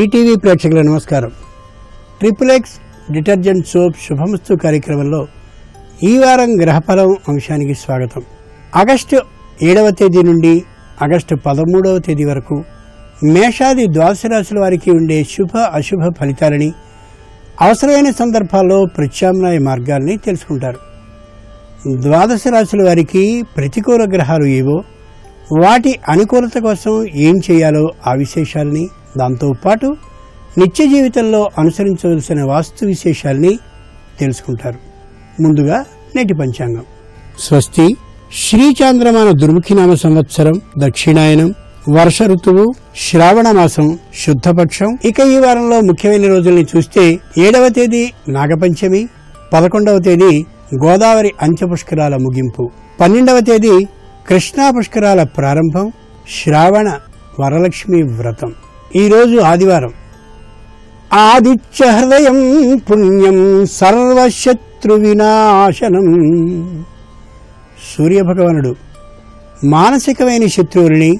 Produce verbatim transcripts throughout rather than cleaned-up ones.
ETV ప్రేక్షకులకు నమస్కారం. Triple X detergent soap శుభమస్తు కార్యక్రమంలో ఈ వారం గ్రహఫలం అంశానికి స్వాగతం. ఆగస్టు ఏడవ తేదీ నుండి ఆగస్టు పదమూడవ తేదీ వరకు మేషాది ద్వాదశ రాశుల వారికి ఉండే శుభ అశుభ ఫలితాలని, అవసరమైన సందర్భాల్లో ప్రత్యామ్నాయ మార్గాల్ని తెలుసుకుంటారు. ద్వాదశ రాశుల వారికి ప్రతికూల గ్రహాలు ఏవో, వాటి అనుకూలత కోసం ఏం చేయాలో ఆ విశేషాలని, దాంతోపాటు నిత్య జీవితంలో అనుసరించవలసిన వాస్తు విశేషాల్ని తెలుసుకుంటారు. ముందుగా నేటి పంచాంగం. స్వస్తి శ్రీ చాంద్రమాన దుర్ముఖినామ సంవత్సరం, దక్షిణాయనం, వర్ష ఋతువు, శ్రావణ మాసం, శుద్ధపక్షం. ఇక ఈ వారంలో ముఖ్యమైన రోజుల్ని చూస్తే ఏడవ తేదీ నాగపంచమి, పదకొండవ తేదీ గోదావరి అంత్యపుష్కరాల ముగింపు, పన్నెండవ తేదీ కృష్ణా పుష్కరాల ప్రారంభం, శ్రావణ వరలక్ష్మి వ్రతం. ఈరోజు ఆదివారం. ఆదిత్య హృదయం పుణ్యం సర్వశత్రు వినాశనం. సూర్యభగవానుడు మానసికమైన శత్రువుని,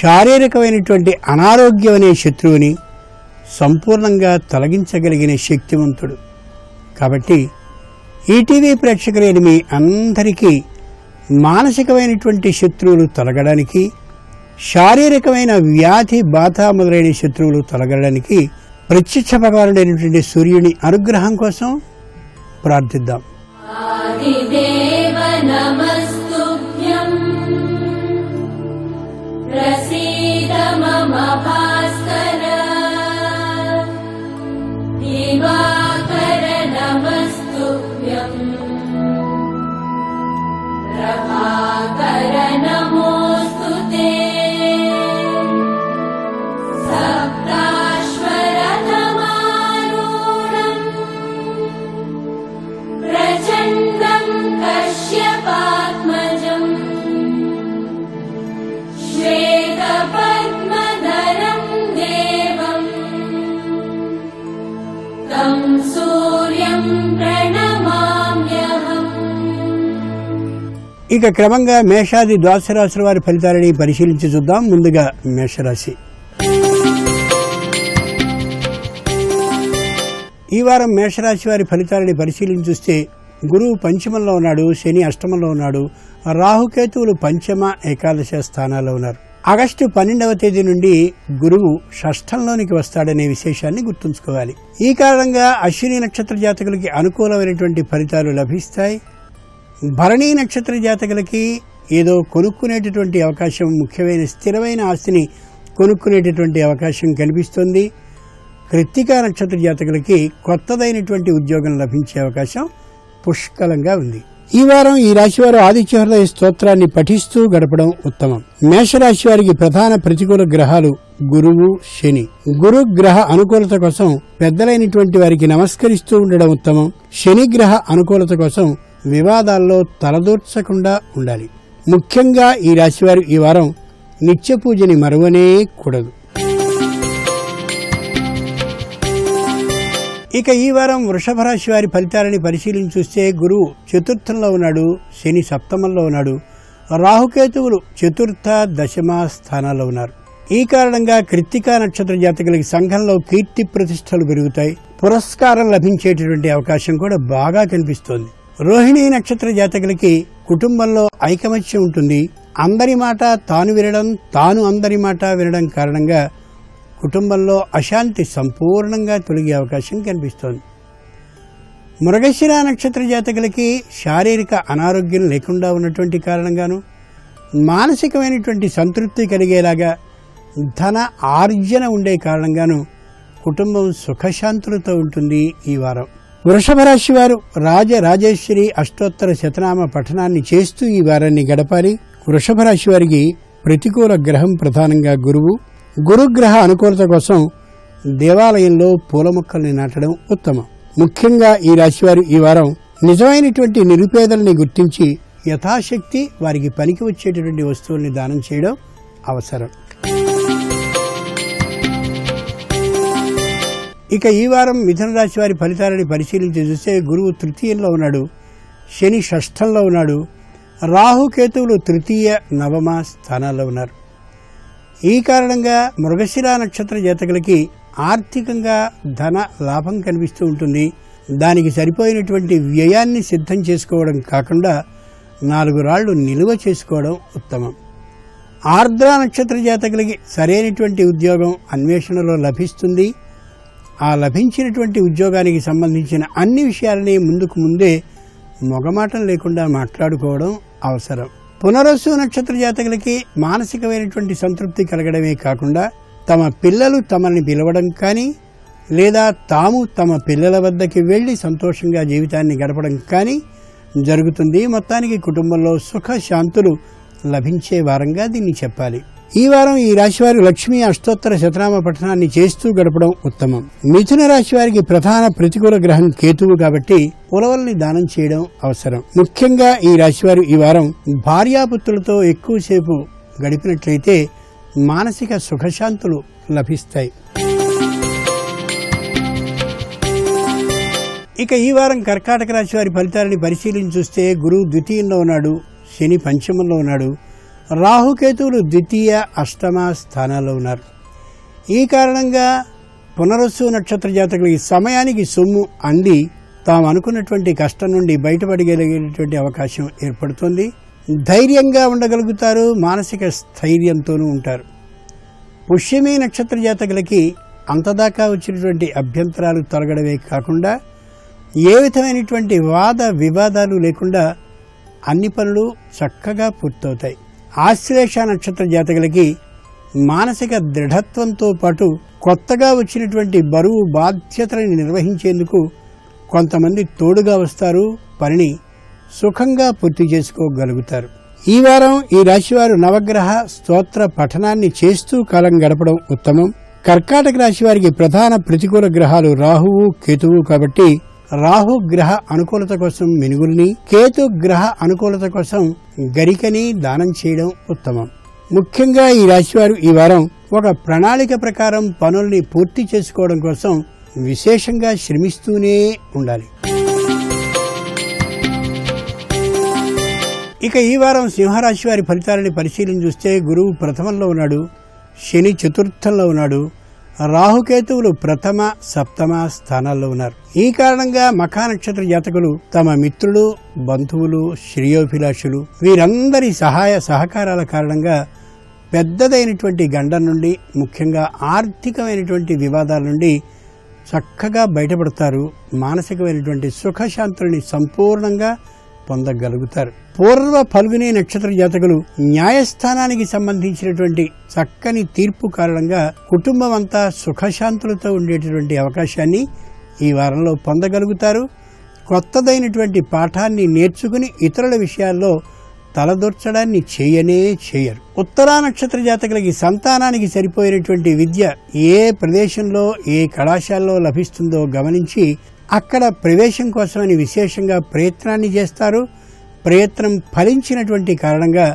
శారీరకమైనటువంటి అనారోగ్యం అనే శత్రువుని సంపూర్ణంగా తొలగించగలిగిన శక్తివంతుడు. కాబట్టి ఈటీవీ ప్రేక్షకులైన మీ అందరికీ మానసికమైనటువంటి శత్రువులు తొలగడానికి, శారీరకమైన వ్యాధి బాధ మొదలైన శత్రువులు తొలగడానికి ప్రత్యక్ష భగవానుడైనటువంటి సూర్యుని అనుగ్రహం కోసం ప్రార్థిద్దాం. ఇక క్రమంగా మేషాది ద్వాదశ రాశుల వారి ఫలితాలని పరిశీలించి చూద్దాం. ముందుగా మేషరాశి. ఈ వారం మేషరాశి వారి ఫలితాలని పరిశీలించి చూస్తే గురువు పంచమంలో ఉన్నాడు, శని అష్టమంలో ఉన్నాడు, రాహుకేతువులు పంచమ ఏకాదశ స్థానాల్లో ఉన్నారు. ఆగస్టు పన్నెండవ తేదీ నుండి గురువు షష్ఠంలోనికి వస్తాడనే విశేషాన్ని గుర్తుంచుకోవాలి. ఈ కారణంగా అశ్విని నక్షత్ర జాతకులకి అనుకూలమైనటువంటి ఫలితాలు లభిస్తాయి. భరణీ నక్షత్ర జాతకులకి ఏదో కొనుక్కునేటటువంటి అవకాశం, ముఖ్యమైన స్థిరమైన ఆస్తిని కొనుక్కునేటటువంటి అవకాశం కనిపిస్తుంది. కృత్తికా నక్షత్ర జాతకులకి కొత్తదైనటువంటి ఉద్యోగం లభించే అవకాశం పుష్కలంగా ఉంది. ఈ వారం ఈ రాశివారు ఆదిత్య హృదయ స్తోత్రాన్ని పఠిస్తూ గడపడం ఉత్తమం. మేషరాశి వారికి ప్రధాన ప్రతికూల గ్రహాలు గురువు, శని. గురు గ్రహ అనుకూలత కోసం పెద్దలైనటువంటి వారికి నమస్కరిస్తూ ఉండడం ఉత్తమం. శని గ్రహ అనుకూలత కోసం వివాదాల్లో తలదూర్చకుండా ఉండాలి. ముఖ్యంగా ఈ రాశివారు ఈ వారం నిత్య పూజని మరువనే కూడదు. ఇక ఈ వారం వృషభ రాశి వారి ఫలితాలని పరిశీలించి చూస్తే గురువు చతుర్థంలో ఉన్నాడు, శని సప్తమంలో ఉన్నాడు, రాహుకేతువులు చతుర్థ దశమ స్థానాల్లో ఉన్నారు. ఈ కారణంగా కృత్తికా నక్షత్ర జాతకులకి సంఘంలో కీర్తి ప్రతిష్టలు పెరుగుతాయి. పురస్కారం లభించేటటువంటి అవకాశం కూడా బాగా కనిపిస్తోంది. రోహిణీ నక్షత్ర జాతకులకి కుటుంబంలో ఐకమత్యం ఉంటుంది. అందరి మాట తాను వినడం, తాను అందరి మాట వినడం కారణంగా కుటుంబంలో అశాంతి సంపూర్ణంగా తొలగే అవకాశం కనిపిస్తోంది. మృగశిర నక్షత్ర జాతకులకి శారీరక అనారోగ్యం లేకుండా ఉన్నటువంటి కారణంగాను, మానసికమైనటువంటి సంతృప్తి కలిగేలాగా ధన ఆర్జన ఉండే కారణంగాను కుటుంబం సుఖశాంతులతో ఉంటుంది ఈ వారం. వృషభ రాశి వారు రాజరాజేశ్వరి అష్టోత్తర శతనామ పఠనాన్ని చేస్తూ ఈ వారాన్ని గడపాలి. వృషభ రాశి వారికి ప్రతికూల గ్రహం ప్రధానంగా గురువు. గురుగ్రహ అనుకూలత కోసం దేవాలయంలో పూల మొక్కల్ని నాటడం ఉత్తమం. ముఖ్యంగా ఈ రాశివారు ఈ వారం నిజమైనటువంటి నిరుపేదల్ని గుర్తించి యథాశక్తి వారికి పనికి వచ్చేటటువంటి వస్తువుల్ని దానం చేయడం అవసరం. ఇక ఈ వారం మిథున రాశి వారి ఫలితాలని పరిశీలించి చూస్తే గురువు తృతీయంలో ఉన్నాడు, శని షష్ఠంలో ఉన్నాడు, రాహుకేతువులు తృతీయ నవమ స్థానాల్లో ఉన్నారు. ఈ ఈ కారణంగా మృగశిర నక్షత్ర జాతకులకి ఆర్థికంగా ధన లాభం కనిపిస్తూ ఉంటుంది. దానికి సరిపోయినటువంటి వ్యయాన్ని సిద్ధం చేసుకోవడం కాకుండా నాలుగు రాళ్ళు నిలువ చేసుకోవడం ఉత్తమం. ఆర్ద్ర నక్షత్ర జాతకులకి సరైనటువంటి ఉద్యోగం అన్వేషణలో లభిస్తుంది. ఆ లభించినటువంటి ఉద్యోగానికి సంబంధించిన అన్ని విషయాలని ముందుకు ముందే మొగమాటం లేకుండా మాట్లాడుకోవడం అవసరం. పునరస్సు నక్షత్ర జాతకులకి మానసికమైనటువంటి సంతృప్తి కలగడమే కాకుండా తమ పిల్లలు తమని పిలవడం కానీ లేదా తాము తమ పిల్లల వద్దకి వెళ్ళి సంతోషంగా జీవితాన్ని గడపడం కానీ జరుగుతుంది. మొత్తానికి కుటుంబంలో సుఖ శాంతులు లభించే వారంగా దీన్ని చెప్పాలి. ఈ వారం ఈ రాశివారి లక్ష్మీ అష్టోత్తర శతనామ పఠనాన్ని చేస్తూ గడపడం ఉత్తమం. మిథున రాశి వారికి ప్రధాన ప్రతికూల గ్రహం కేతువు కాబట్టి ఉలవల్ని దానం చేయడం అవసరం. ముఖ్యంగా ఈ రాశివారు ఈ వారం భార్యాపుత్రులతో ఎక్కువసేపు గడిపినట్లయితే మానసిక సుఖశాంతులు లభిస్తాయి. ఇక ఈ వారం కర్కాటక రాశి వారి ఫలితాలని పరిశీలించి చూస్తే గురువు ద్వితీయంలో ఉన్నాడు, శని పంచమంలో ఉన్నాడు, రాహుకేతువులు ద్వితీయ అష్టమ స్థానాల్లో ఉన్నారు. ఈ కారణంగా పునరుసు నక్షత్ర జాతకులకి సమయానికి సొమ్ము అంది తాము అనుకున్నటువంటి కష్టం నుండి బయటపడగలిగేటువంటి అవకాశం ఏర్పడుతుంది. ధైర్యంగా ఉండగలుగుతారు, మానసిక స్థైర్యంతోనూ ఉంటారు. పుష్యమి నక్షత్ర జాతకులకి అంతదాకా వచ్చినటువంటి అభ్యంతరాలు తొలగడమే కాకుండా ఏ విధమైనటువంటి వాద వివాదాలు లేకుండా అన్ని పనులు చక్కగా పూర్తవుతాయి. ఆశ్లేష నక్షత్ర జాతకులకి మానసిక దృఢత్వంతో పాటు కొత్తగా వచ్చినటువంటి బరువు బాధ్యతలను నిర్వహించేందుకు కొంతమంది తోడుగా వస్తారు. పనిని సుఖంగా పూర్తి చేసుకోగలుగుతారు. ఈ వారం ఈ రాశివారు నవగ్రహ స్తోత్ర పఠనాన్ని చేస్తూ కాలం గడపడం ఉత్తమం. కర్కాటక రాశి వారికి ప్రధాన ప్రతికూల గ్రహాలు రాహువు కేతువు కాబట్టి రాహు గ్రహ అనుకూలత కోసం మినుగుల్ని, కేతు గ్రహ అనుకూలత కోసం గరికని దానం చేయడం ఉత్తమం. ముఖ్యంగా ఈ రాశివారు ఈ వారం ఒక ప్రణాళిక ప్రకారం పనుల్ని పూర్తి చేసుకోవడం కోసం విశేషంగా శ్రమిస్తూనే ఉండాలి. ఇక ఈ వారం సింహరాశి వారి ఫలితాలని పరిశీలించి చూస్తే గురువు ప్రథమంలో ఉన్నాడు, శని చతుర్థంలో ఉన్నాడు, రాహుకేతువులు ప్రథమ సప్తమ స్థానాల్లో ఉన్నారు. ఈ కారణంగా మఖా నక్షత్ర జాతకులు తమ మిత్రులు, బంధువులు, శ్రేయోభిలాషులు వీరందరి సహాయ సహకారాల కారణంగా పెద్దదైనటువంటి గండం నుండి, ముఖ్యంగా ఆర్థికమైనటువంటి వివాదాల నుండి చక్కగా బయటపడతారు. మానసికమైనటువంటి సుఖశాంతుల్ని సంపూర్ణంగా పొందగలుగుతారు. పూర్వ ఫల్గుని నక్షత్ర జాతకులు న్యాయస్థానానికి సంబంధించినటువంటి చక్కని తీర్పు కారణంగా కుటుంబం అంతా సుఖశాంతులతో ఉండేటటువంటి అవకాశాన్ని ఈ వారంలో పొందగలుగుతారు. కొత్తదైనటువంటి పాఠాన్ని నేర్చుకుని ఇతరుల విషయాల్లో తలదూర్చడాన్ని చేయనే చేయరు. ఉత్తరా నక్షత్ర జాతకులకి సంతానానికి సరిపోయినటువంటి విద్య ఏ ప్రదేశంలో ఏ కళాశాలలో లభిస్తుందో గమనించి అక్కడ ప్రవేశం కోసమని విశేషంగా ప్రయత్నాన్ని చేస్తారు. ప్రయత్నం ఫలించినటువంటి కారణంగా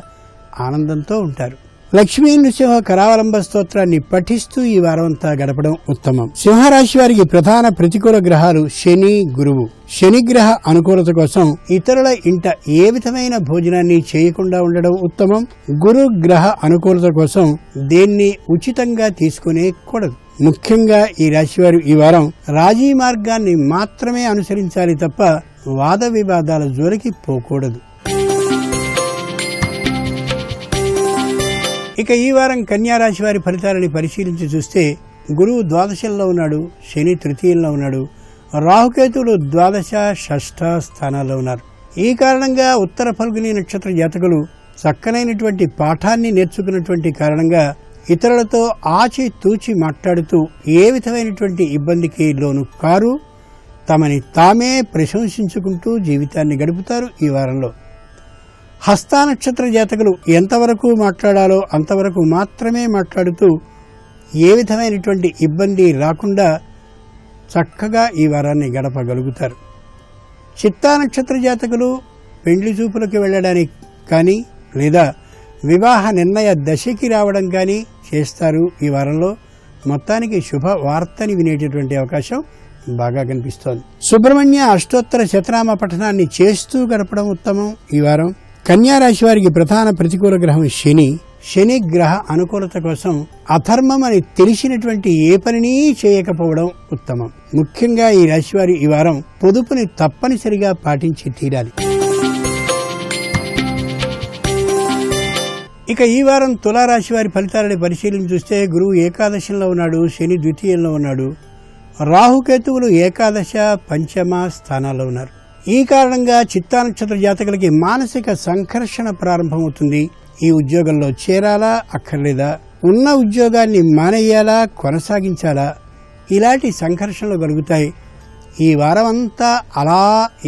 ఆనందంతో ఉంటారు. లక్ష్మీ నృసింహ కరావలంబ స్తోత్రాన్ని పఠిస్తూ ఈ వారమంతా గడపడం ఉత్తమం. సింహరాశి వారికి ప్రధాన ప్రతికూల గ్రహాలు శని, గురువు. శనిగ్రహ అనుకూలత కోసం ఇతరుల ఇంట ఏ విధమైన భోజనాన్ని చేయకుండా ఉండడం ఉత్తమం. గురు గ్రహ అనుకూలత కోసం దేన్ని ఉచితంగా తీసుకునేకూడదు. ముఖ్యంగా ఈ రాశివారు ఈ వారం రాజీ మార్గాన్ని మాత్రమే అనుసరించాలి తప్ప వాద వివాదాల జోలికి పోకూడదు. ఇక ఈ వారం కన్యారాశి వారి ఫలితాలని పరిశీలించి చూస్తే గురువు ద్వాదశంలో ఉన్నాడు, శని తృతీయంలో ఉన్నాడు, రాహుకేతువులు ద్వాదశ షష్ఠ స్థానాల్లో ఉన్నారు. ఈ కారణంగా ఉత్తర ఫల్గుని నక్షత్ర జాతకులు చక్కనైనటువంటి పాఠాన్ని నేర్చుకున్నటువంటి కారణంగా ఇతరులతో ఆచి తూచి మాట్లాడుతూ ఏ విధమైనటువంటి ఇబ్బందికి లోను కారు. తమని తామే ప్రశంసించుకుంటూ జీవితాన్ని గడుపుతారు ఈ వారంలో. హస్త నక్షత్ర జాతకులు ఎంతవరకు మాట్లాడాలో అంతవరకు మాత్రమే మాట్లాడుతూ ఏ విధమైనటువంటి ఇబ్బంది రాకుండా చక్కగా ఈ వారాన్ని గడపగలుగుతారు. చిత్తా నక్షత్ర జాతకులు పెండ్లి చూపులకు వెళ్ళడానికి కానీ లేదా వివాహ నిర్ణయ దశకి రావడం కానీ చేస్తారు. ఈ వారంలో మొత్తానికి శుభ వార్తని వినేటటువంటి అవకాశం బాగా కనిపిస్తోంది. సుబ్రహ్మణ్య అష్టోత్తర శతనామ పఠనాన్ని చేస్తూ గడపడం ఉత్తమం ఈ వారం. కన్యారాశి వారికి ప్రధాన ప్రతికూల గ్రహం శని, శని గ్రహ అనుకూలత కోసం అధర్మమని తెలిసినటువంటి ఏ పనిని చేయకపోవడం ఉత్తమం. ముఖ్యంగా ఈ రాశి వారి ఈ వారం పొదుపుని తప్పనిసరిగా పాటించి తీరాలి. ఇక ఈ వారం తుల రాశి వారి ఫలితాలను పరిశీలించి చూస్తే గురువు ఏకాదశంలో ఉన్నాడు, శని ద్వితీయంలో ఉన్నాడు, రాహుకేతువులు ఏకాదశ పంచమ స్థానాల్లో ఉన్నారు. ఈ కారణంగా చిత్తా నక్షత్ర జాతకులకి మానసిక సంఘర్షణ ప్రారంభమవుతుంది. ఈ ఉద్యోగంలో చేరాలా అక్కర్లేదా, ఉన్న ఉద్యోగాన్ని మానేయాలా కొనసాగించాలా, ఇలాంటి సంఘర్షణలు కలుగుతాయి. ఈ వారం అంతా అలా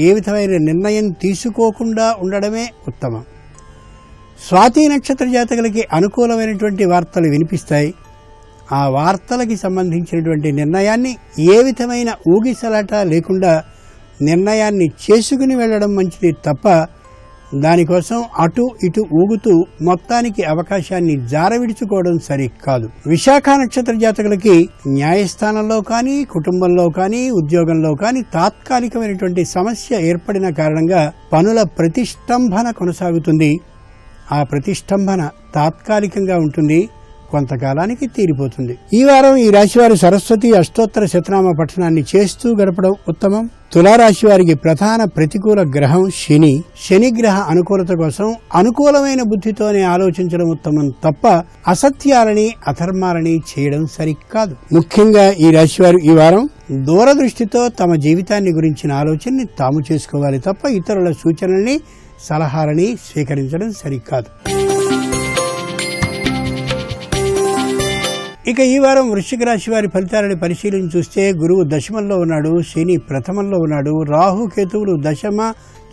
ఏ విధమైన నిర్ణయం తీసుకోకుండా ఉండడమే ఉత్తమం. స్వాతి నక్షత్ర జాతకులకి అనుకూలమైనటువంటి వార్తలు వినిపిస్తాయి. ఆ వార్తలకి సంబంధించినటువంటి నిర్ణయాన్ని ఏ విధమైన ఊగిసలాట లేకుండా నిర్ణయాన్ని చేసుకుని వెళ్ళడం మంచిది తప్ప దానికోసం అటు ఇటు ఊగుతూ మొత్తానికి అవకాశాన్ని జారవిడుచుకోవడం సరికాదు. విశాఖ నక్షత్ర జాతకులకి న్యాయస్థానంలో కానీ, కుటుంబంలో కానీ, ఉద్యోగంలో కానీ తాత్కాలికమైనటువంటి సమస్య ఏర్పడిన కారణంగా పనుల ప్రతిష్టంభన కొనసాగుతుంది. ఆ ప్రతిష్టంభన తాత్కాలికంగా ఉంటుంది, కొంతకాలానికి తీరిపోతుంది. ఈ వారం ఈ రాశివారు సరస్వతి అష్టోత్తర శతనామ పఠనాన్ని చేస్తూ గడపడం ఉత్తమం. తులారాశి వారికి ప్రధాన ప్రతికూల గ్రహం శని. శని గ్రహ అనుకూలత కోసం అనుకూలమైన బుద్ధితోనే ఆలోచించడం ఉత్తమం తప్ప అసత్యాలని అధర్మాలని చేయడం సరికాదు. ముఖ్యంగా ఈ రాశివారు ఈ వారం దూరదృష్టితో తమ జీవితాన్ని గురించిన ఆలోచనని తాము చేసుకోవాలి తప్ప ఇతరుల సూచనల్ని సలహాలని స్వీకరించడం సరికాదు. ఇక ఈ వారం వృశ్చిక రాశి వారి ఫలితాలను పరిశీలించి చూస్తే గురువు దశమంలో ఉన్నాడు, శని ప్రథమంలో ఉన్నాడు, రాహు కేతువులు దశమ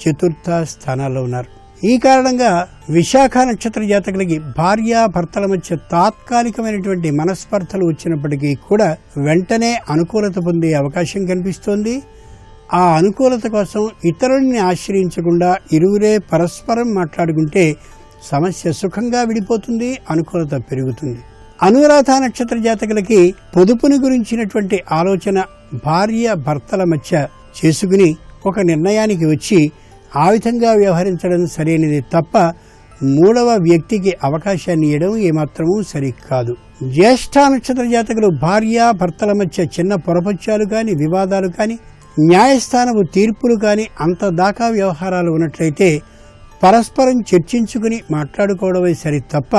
చతుర్థ స్థానాల్లో ఉన్నారు. ఈ కారణంగా విశాఖ నక్షత్ర జాతకులకి భార్య భర్తల మధ్య తాత్కాలికమైనటువంటి మనస్పర్ధలు వచ్చినప్పటికీ కూడా వెంటనే అనుకూలత పొందే అవకాశం కనిపిస్తోంది. ఆ అనుకూలత కోసం ఇతరుల్ని ఆశ్రయించకుండా ఇరువురే పరస్పరం మాట్లాడుకుంటే సమస్య సుఖంగా విడిపోతుంది, అనుకూలత పెరుగుతుంది. అనురాధ నక్షత్ర జాతకులకి పొదుపుని గురించినటువంటి ఆలోచన భార్య భర్తల మధ్య చేసుకుని ఒక నిర్ణయానికి వచ్చి ఆ విధంగా వ్యవహరించడం సరైనది తప్ప మూడవ వ్యక్తికి అవకాశాన్ని ఇవ్వడం ఏమాత్రమూ సరికాదు. జ్యేష్ఠ నక్షత్ర జాతకులు భార్య భర్తల మధ్య చిన్న పొరపచ్చాలు కానీ, వివాదాలు కానీ, న్యాయస్థానపు తీర్పులు కానీ అంత దాకా వ్యవహారాలు ఉన్నట్లయితే పరస్పరం చర్చించుకుని మాట్లాడుకోవడమే సరి తప్ప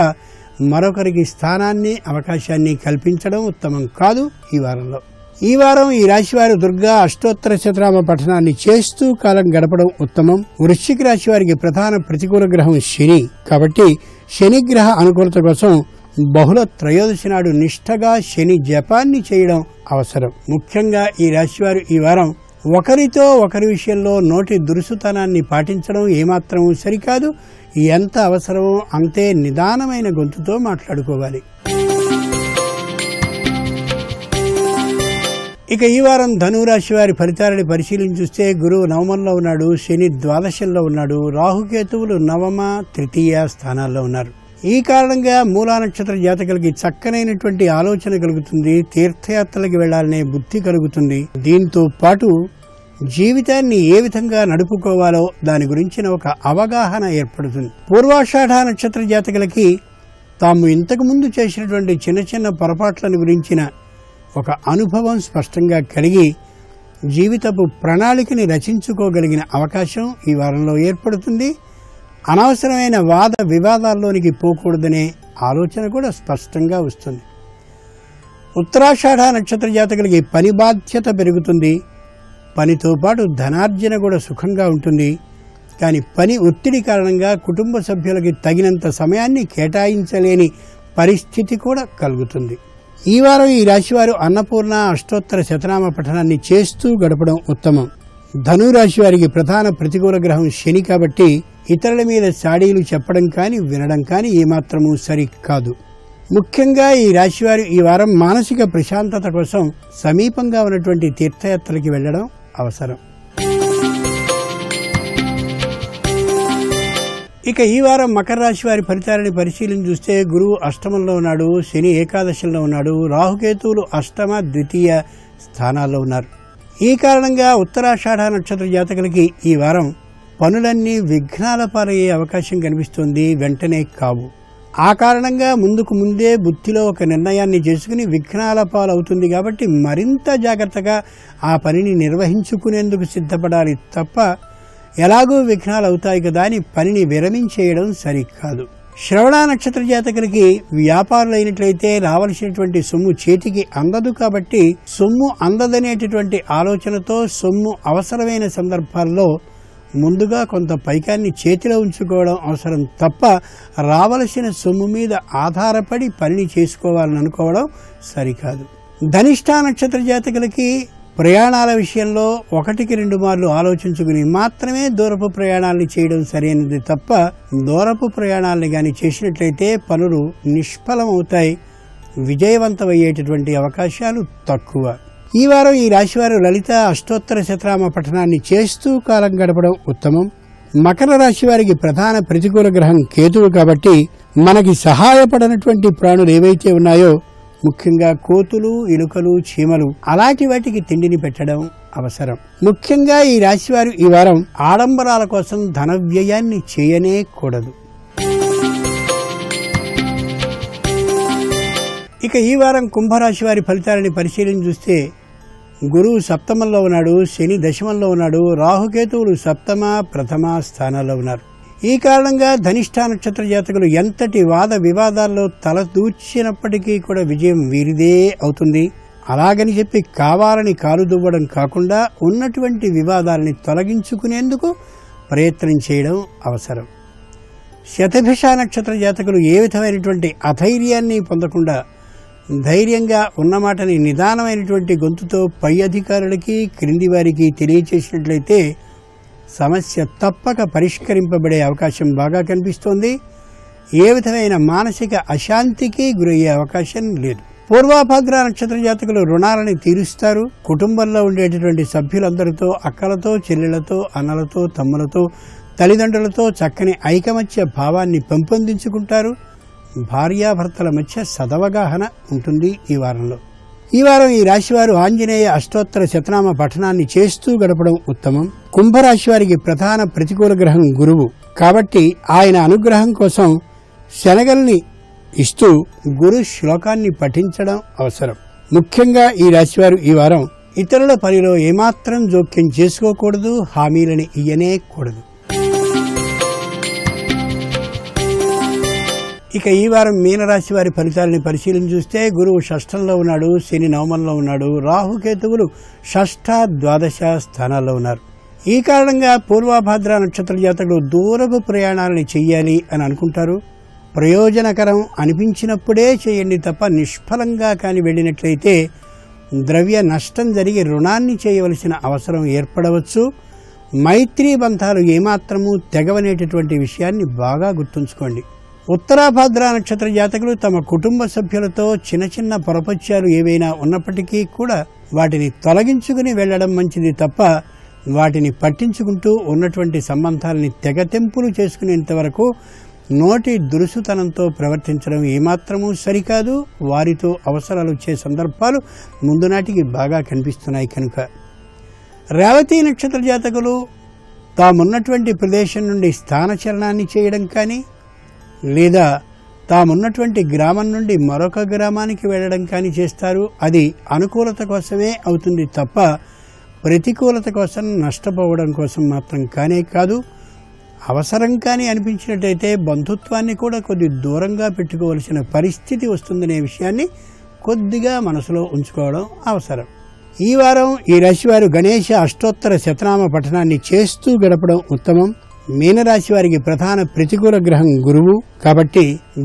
మరొకరికి స్థానాన్ని అవకాశాన్ని కల్పించడం ఉత్తమం కాదు. ఈ వారంలో ఈ వారం ఈ రాశివారు దుర్గా అష్టోత్తర శతనామ పఠనాన్ని చేస్తూ కాలం గడపడం ఉత్తమం. వృశ్చిక రాశి వారికి ప్రధాన ప్రతికూల గ్రహం శని కాబట్టి శని గ్రహ అనుకూలత కోసం బహుళ త్రయోదశి నాడు నిష్ఠగా శని జపాన్ని చేయడం అవసరం. ముఖ్యంగా ఈ రాశివారు ఈ వారం ఒకరితో ఒకరి విషయంలో నోటి దురుసుతనాన్ని పాటించడం ఏమాత్రం సరికాదు. ఎంత అవసరమో అంతే నిదానమైన గొంతుతో మాట్లాడుకోవాలి. ఇక ఈ వారం ధనురాశి వారి ఫలితాలను పరిశీలించి చూస్తే గురువు నవమంలో ఉన్నాడు, శని ద్వాదశంలో ఉన్నాడు, రాహుకేతువులు నవమ తృతీయ స్థానాల్లో ఉన్నారు. ఈ కారణంగా మూలా నక్షత్ర జాతకులకి చక్కనైనటువంటి ఆలోచన కలుగుతుంది, తీర్థయాత్రలకు వెళ్లాలనే బుద్ధి కలుగుతుంది. దీంతో పాటు జీవితాన్ని ఏ విధంగా నడుపుకోవాలో దాని గురించిన ఒక అవగాహన ఏర్పడుతుంది. పూర్వాషాఢ నక్షత్ర జాతకులకి తాము ఇంతకు ముందు చేసినటువంటి చిన్న చిన్న పొరపాట్లను గురించిన ఒక అనుభవం స్పష్టంగా కలిగి జీవితపు ప్రణాళికని రచించుకోగలిగిన అవకాశం ఈ వారంలో ఏర్పడుతుంది. అనవసరమైన వాద వివాదాల్లోనికి పోకూడదనే ఆలోచన కూడా స్పష్టంగా వస్తుంది. ఉత్తరాషాఢ నక్షత్ర జాతకులకి పని బాధ్యత పెరుగుతుంది, పనితో పాటు ధనార్జన కూడా సుఖంగా ఉంటుంది. కానీ పని ఒత్తిడి కారణంగా కుటుంబ సభ్యులకి తగినంత సమయాన్ని కేటాయించలేని పరిస్థితి కూడా కలుగుతుంది. ఈ వారం ఈ రాశివారు అన్నపూర్ణ అష్టోత్తర శతనామ పఠనాన్ని చేస్తూ గడపడం ఉత్తమం. ధనురాశి వారికి ప్రధాన ప్రతికూల గ్రహం శని కాబట్టి ఇతరుల మీద సాడీలు చెప్పడం కానీ, వినడం కానీ ఏమాత్రమూ సరికాదు. ముఖ్యంగా ఈ రాశివారు ఈ వారం మానసిక ప్రశాంతత కోసం సమీపంగా ఉన్నటువంటి తీర్థయాత్రలకి వెళ్లడం అవసరం. ఇక ఈ వారం మకర రాశి వారి ఫలితాలను పరిశీలించి చూస్తే గురువు అష్టమంలో ఉన్నాడు, శని ఏకాదశంలో ఉన్నాడు, రాహుకేతువులు అష్టమ ద్వితీయ స్థానాల్లో ఉన్నారు. ఈ కారణంగా ఉత్తరాషాఢ నక్షత్ర జాతకులకి ఈ వారం పనులన్నీ విఘ్నాల పాలయ్యే అవకాశం కనిపిస్తుంది, వెంటనే కావు. ఆ కారణంగా ముందుకు ముందే బుద్ధిలో ఒక నిర్ణయాన్ని చేసుకుని విఘ్నాల పాలవుతుంది కాబట్టి మరింత జాగృతగా ఆ పనిని నిర్వహించుకునేందుకు సిద్ధపడాలి తప్ప ఎలాగూ విఘ్నాలు అవుతాయి కదా అని పనిని విరమించేయడం సరికాదు. శ్రవణ నక్షత్ర జాతకులకి వ్యాపారులైనట్లయితే రావాల్సినటువంటి సొమ్ము చేతికి అందదు కాబట్టి సొమ్ము అందదనేటటువంటి ఆలోచనతో సొమ్ము అవసరమైన సందర్భాల్లో ముందుగా కొంత పైకాన్ని చేతిలో ఉంచుకోవడం అవసరం తప్ప రావలసిన సొమ్ము మీద ఆధారపడి పనిని చేసుకోవాలని అనుకోవడం సరికాదు. ధనిష్ఠ నక్షత్ర జాతకులకి ప్రయాణాల విషయంలో ఒకటికి రెండు మార్లు ఆలోచించుకుని మాత్రమే దూరపు ప్రయాణాలను చేయడం సరైనది తప్ప దూరపు ప్రయాణాలను కానీ చేసినట్లయితే పనులు నిష్ఫలం అవుతాయి, విజయవంతమయ్యేటటువంటి అవకాశాలు తక్కువ. ఈ వారం ఈ రాశివారు లలిత అష్టోత్తర శతనామ పఠనాన్ని చేస్తూ కాలం గడపడం ఉత్తమం. మకర రాశి వారికి ప్రధాన ప్రతికూల గ్రహం కేతువు కాబట్టి మనకి సహాయపడనటువంటి ప్రాణులు ఏవైతే ఉన్నాయో ముఖ్యంగా కోతులు, ఇలుకలు, చీమలు అలాంటి వాటికి తిండిని పెట్టడం అవసరం. ముఖ్యంగా ఈ రాశివారు ఈ వారం ఆడంబరాల కోసం ధన వ్యయాన్ని చేయనే కూడదు. ఇక ఈ వారం కుంభరాశి వారి ఫలితాలని పరిశీలించి చూస్తే గురువు సప్తమంలో ఉన్నాడు, శని దశమంలో ఉన్నాడు, రాహుకేతువులు సప్తమ ప్రథమ స్థానాల్లో ఉన్నారు. ఈ కారణంగా ధనిష్ఠ నక్షత్ర జాతకులు ఎంతటి వాద వివాదాల్లో తలదూర్చినప్పటికీ కూడా విజయం వీరిదే అవుతుంది. అలాగని చెప్పి కావాలని కాలు దువ్వడం కాకుండా ఉన్నటువంటి వివాదాలని తొలగించుకునేందుకు ప్రయత్నం చేయడం అవసరం. శతభిష నక్షత్ర జాతకులు ఏ విధమైనటువంటి అధైర్యాన్ని పొందకుండా ధైర్యంగా ఉన్నమాటని నిదానమైనటువంటి గొంతుతో పై అధికారులకి క్రింది వారికి తెలియచేసినట్లయితే సమస్య తప్పక పరిష్కరింపబడే అవకాశం బాగా కనిపిస్తోంది. ఏ విధమైన మానసిక అశాంతికి గురయ్యే అవకాశం లేదు. పూర్వాభద్ర నక్షత్ర జాతకులు రుణాలని తీరుస్తారు. కుటుంబంలో ఉండేటటువంటి సభ్యులందరితో అక్కలతో, చెల్లెళ్లతో, అన్నలతో, తమ్ములతో, తల్లిదండ్రులతో చక్కని ఐకమత్య భావాన్ని పెంపొందించుకుంటారు. భార్యాభర్తల మధ్య సదవగాహన ఉంటుంది ఈ వారంలో. ఈ వారం ఈ రాశివారు ఆంజనేయ అష్టోత్తర శతనామ పఠనాన్ని చేస్తూ గడపడం ఉత్తమం. కుంభరాశి వారికి ప్రధాన ప్రతికూల గ్రహం గురువు కాబట్టి ఆయన అనుగ్రహం కోసం శనగల్ని ఇస్తూ గురు శ్లోకాన్ని పఠించడం అవసరం. ముఖ్యంగా ఈ రాశివారు ఈ వారం ఇతరుల పనిలో ఏమాత్రం జోక్యం చేసుకోకూడదు, హామీలను ఇయ్యనే కూడదు. ఇక ఈ వారం మీనరాశి వారి ఫలితాలని పరిశీలించి చూస్తే గురువు షష్ఠంలో ఉన్నాడు, శని నవమంలో ఉన్నాడు, రాహుకేతువులు షష్ఠ ద్వాదశ స్థానాల్లో ఉన్నారు. ఈ కారణంగా పూర్వాభాద్ర నక్షత్ర జాతకులు దూరపు ప్రయాణాలని చెయ్యాలి అని అనుకుంటారు. ప్రయోజనకరం అనిపించినప్పుడే చేయండి తప్ప నిష్ఫలంగా కానీ వెళ్ళినట్లయితే ద్రవ్య నష్టం జరిగి రుణాన్ని చేయవలసిన అవసరం ఏర్పడవచ్చు. మైత్రీ బంధాలు ఏమాత్రమూ తెగవనేటటువంటి విషయాన్ని బాగా గుర్తుంచుకోండి. ఉత్తరాభాద్ర నక్షత్ర జాతకులు తమ కుటుంబ సభ్యులతో చిన్న చిన్న పొరపచ్యాలు ఏవైనా ఉన్నప్పటికీ కూడా వాటిని తొలగించుకుని వెళ్లడం మంచిది తప్ప వాటిని పట్టించుకుంటూ ఉన్నటువంటి సంబంధాలని తెగతెంపులు చేసుకునేంత వరకు నోటి దురుసుతనంతో ప్రవర్తించడం ఏమాత్రమూ సరికాదు. వారితో అవసరాలు వచ్చే సందర్భాలు ముందు నాటికి బాగా కనిపిస్తున్నాయి కనుక రేవతి నక్షత్ర జాతకులు తామున్నటువంటి ప్రదేశం నుండి స్థానచలనాన్ని చేయడం కానీ లేదా తామున్నటువంటి గ్రామం నుండి మరొక గ్రామానికి వెళ్ళడం కానీ చేస్తారు. అది అనుకూలత కోసమే అవుతుంది తప్ప ప్రతికూలత కోసం నష్టపోవడం కోసం మాత్రం కానే కాదు. అవసరం కానీ అనిపించినట్టయితే బంధుత్వాన్ని కూడా కొద్ది దూరంగా పెట్టుకోవలసిన పరిస్థితి వస్తుందనే విషయాన్ని కొద్దిగా మనసులో ఉంచుకోవడం అవసరం. ఈ వారం ఈ రాశివారు గణేష అష్టోత్తర శతనామ పఠనాన్ని చేస్తూ గడపడం ఉత్తమం. మీనరాశి వారికి ప్రధాన ప్రతికూల గ్రహం గురువు కాబట్టి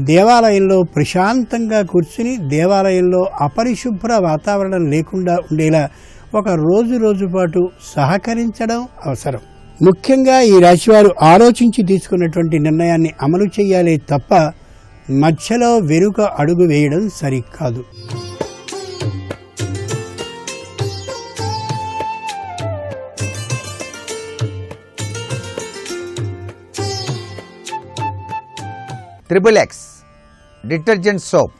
దేవాలయంలో ప్రశాంతంగా కూర్చుని దేవాలయంలో అపరిశుభ్ర వాతావరణం లేకుండా ఉండేలా ఒక రోజు రోజు పాటు సహకరించడం అవసరం. ముఖ్యంగా ఈ రాశివారు ఆలోచించి తీసుకున్నటువంటి నిర్ణయాన్ని అమలు చేయాలి తప్ప మధ్యలో వెనుక అడుగు వేయడం సరికాదు. ట్రిపుల్ ఎక్స్ డిటర్జెంట్ సోప్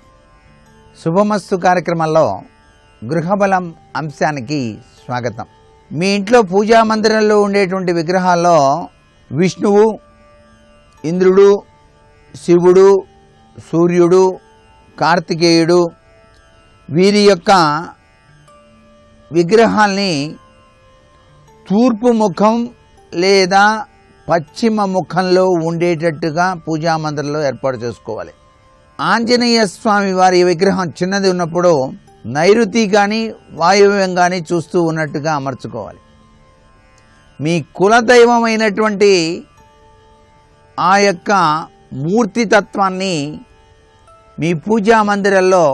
శుభమస్తు కార్యక్రమంలో గృహబలం అంశానికి స్వాగతం. మీ ఇంట్లో పూజా మందిరంలో ఉండేటువంటి విగ్రహాల్లో విష్ణువు, ఇంద్రుడు, శివుడు, సూర్యుడు కార్తికేయుడు వీరి యొక్క విగ్రహాల్ని తూర్పు ముఖం లేదా పశ్చిమ ముఖంలో ఉండేటట్టుగా పూజా మందిరంలో ఏర్పాటు చేసుకోవాలి. ఆంజనేయ స్వామి వారి విగ్రహం చిన్నది ఉన్నప్పుడు నైరుతి కానీ వాయువ్యం కానీ చూస్తూ ఉన్నట్టుగా అమర్చుకోవాలి. మీ కులదైవమైనటువంటి ఆ యొక్క మూర్తితత్వాన్ని మీ పూజా మందిరంలో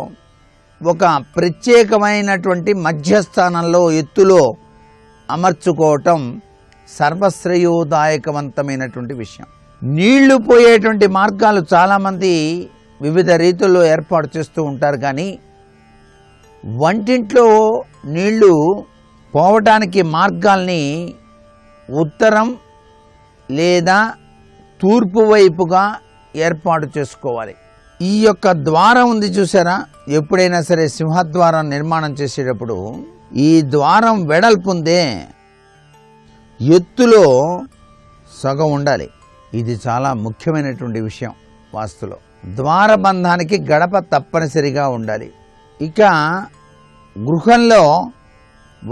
ఒక ప్రత్యేకమైనటువంటి మధ్యస్థానంలో ఎత్తులో అమర్చుకోవటం సర్వశ్రేయోదాయకవంతమైనటువంటి విషయం. నీళ్లు పోయేటువంటి మార్గాలు చాలామంది వివిధ రీతుల్లో ఏర్పాటు చేస్తూ ఉంటారు, కానీ వంటింట్లో నీళ్లు పోవటానికి మార్గాల్ని ఉత్తరం లేదా తూర్పు వైపుగా ఏర్పాటు చేసుకోవాలి. ఈ యొక్క ద్వారం ఉంది చూసారా, ఎప్పుడైనా సరే సింహద్వారం నిర్మాణం చేసేటప్పుడు ఈ ద్వారం వెడల్పుందే ఎత్తులో సగం ఉండాలి. ఇది చాలా ముఖ్యమైనటువంటి విషయం వాస్తులో. ద్వారబంధానికి గడప తప్పనిసరిగా ఉండాలి. ఇక గృహంలో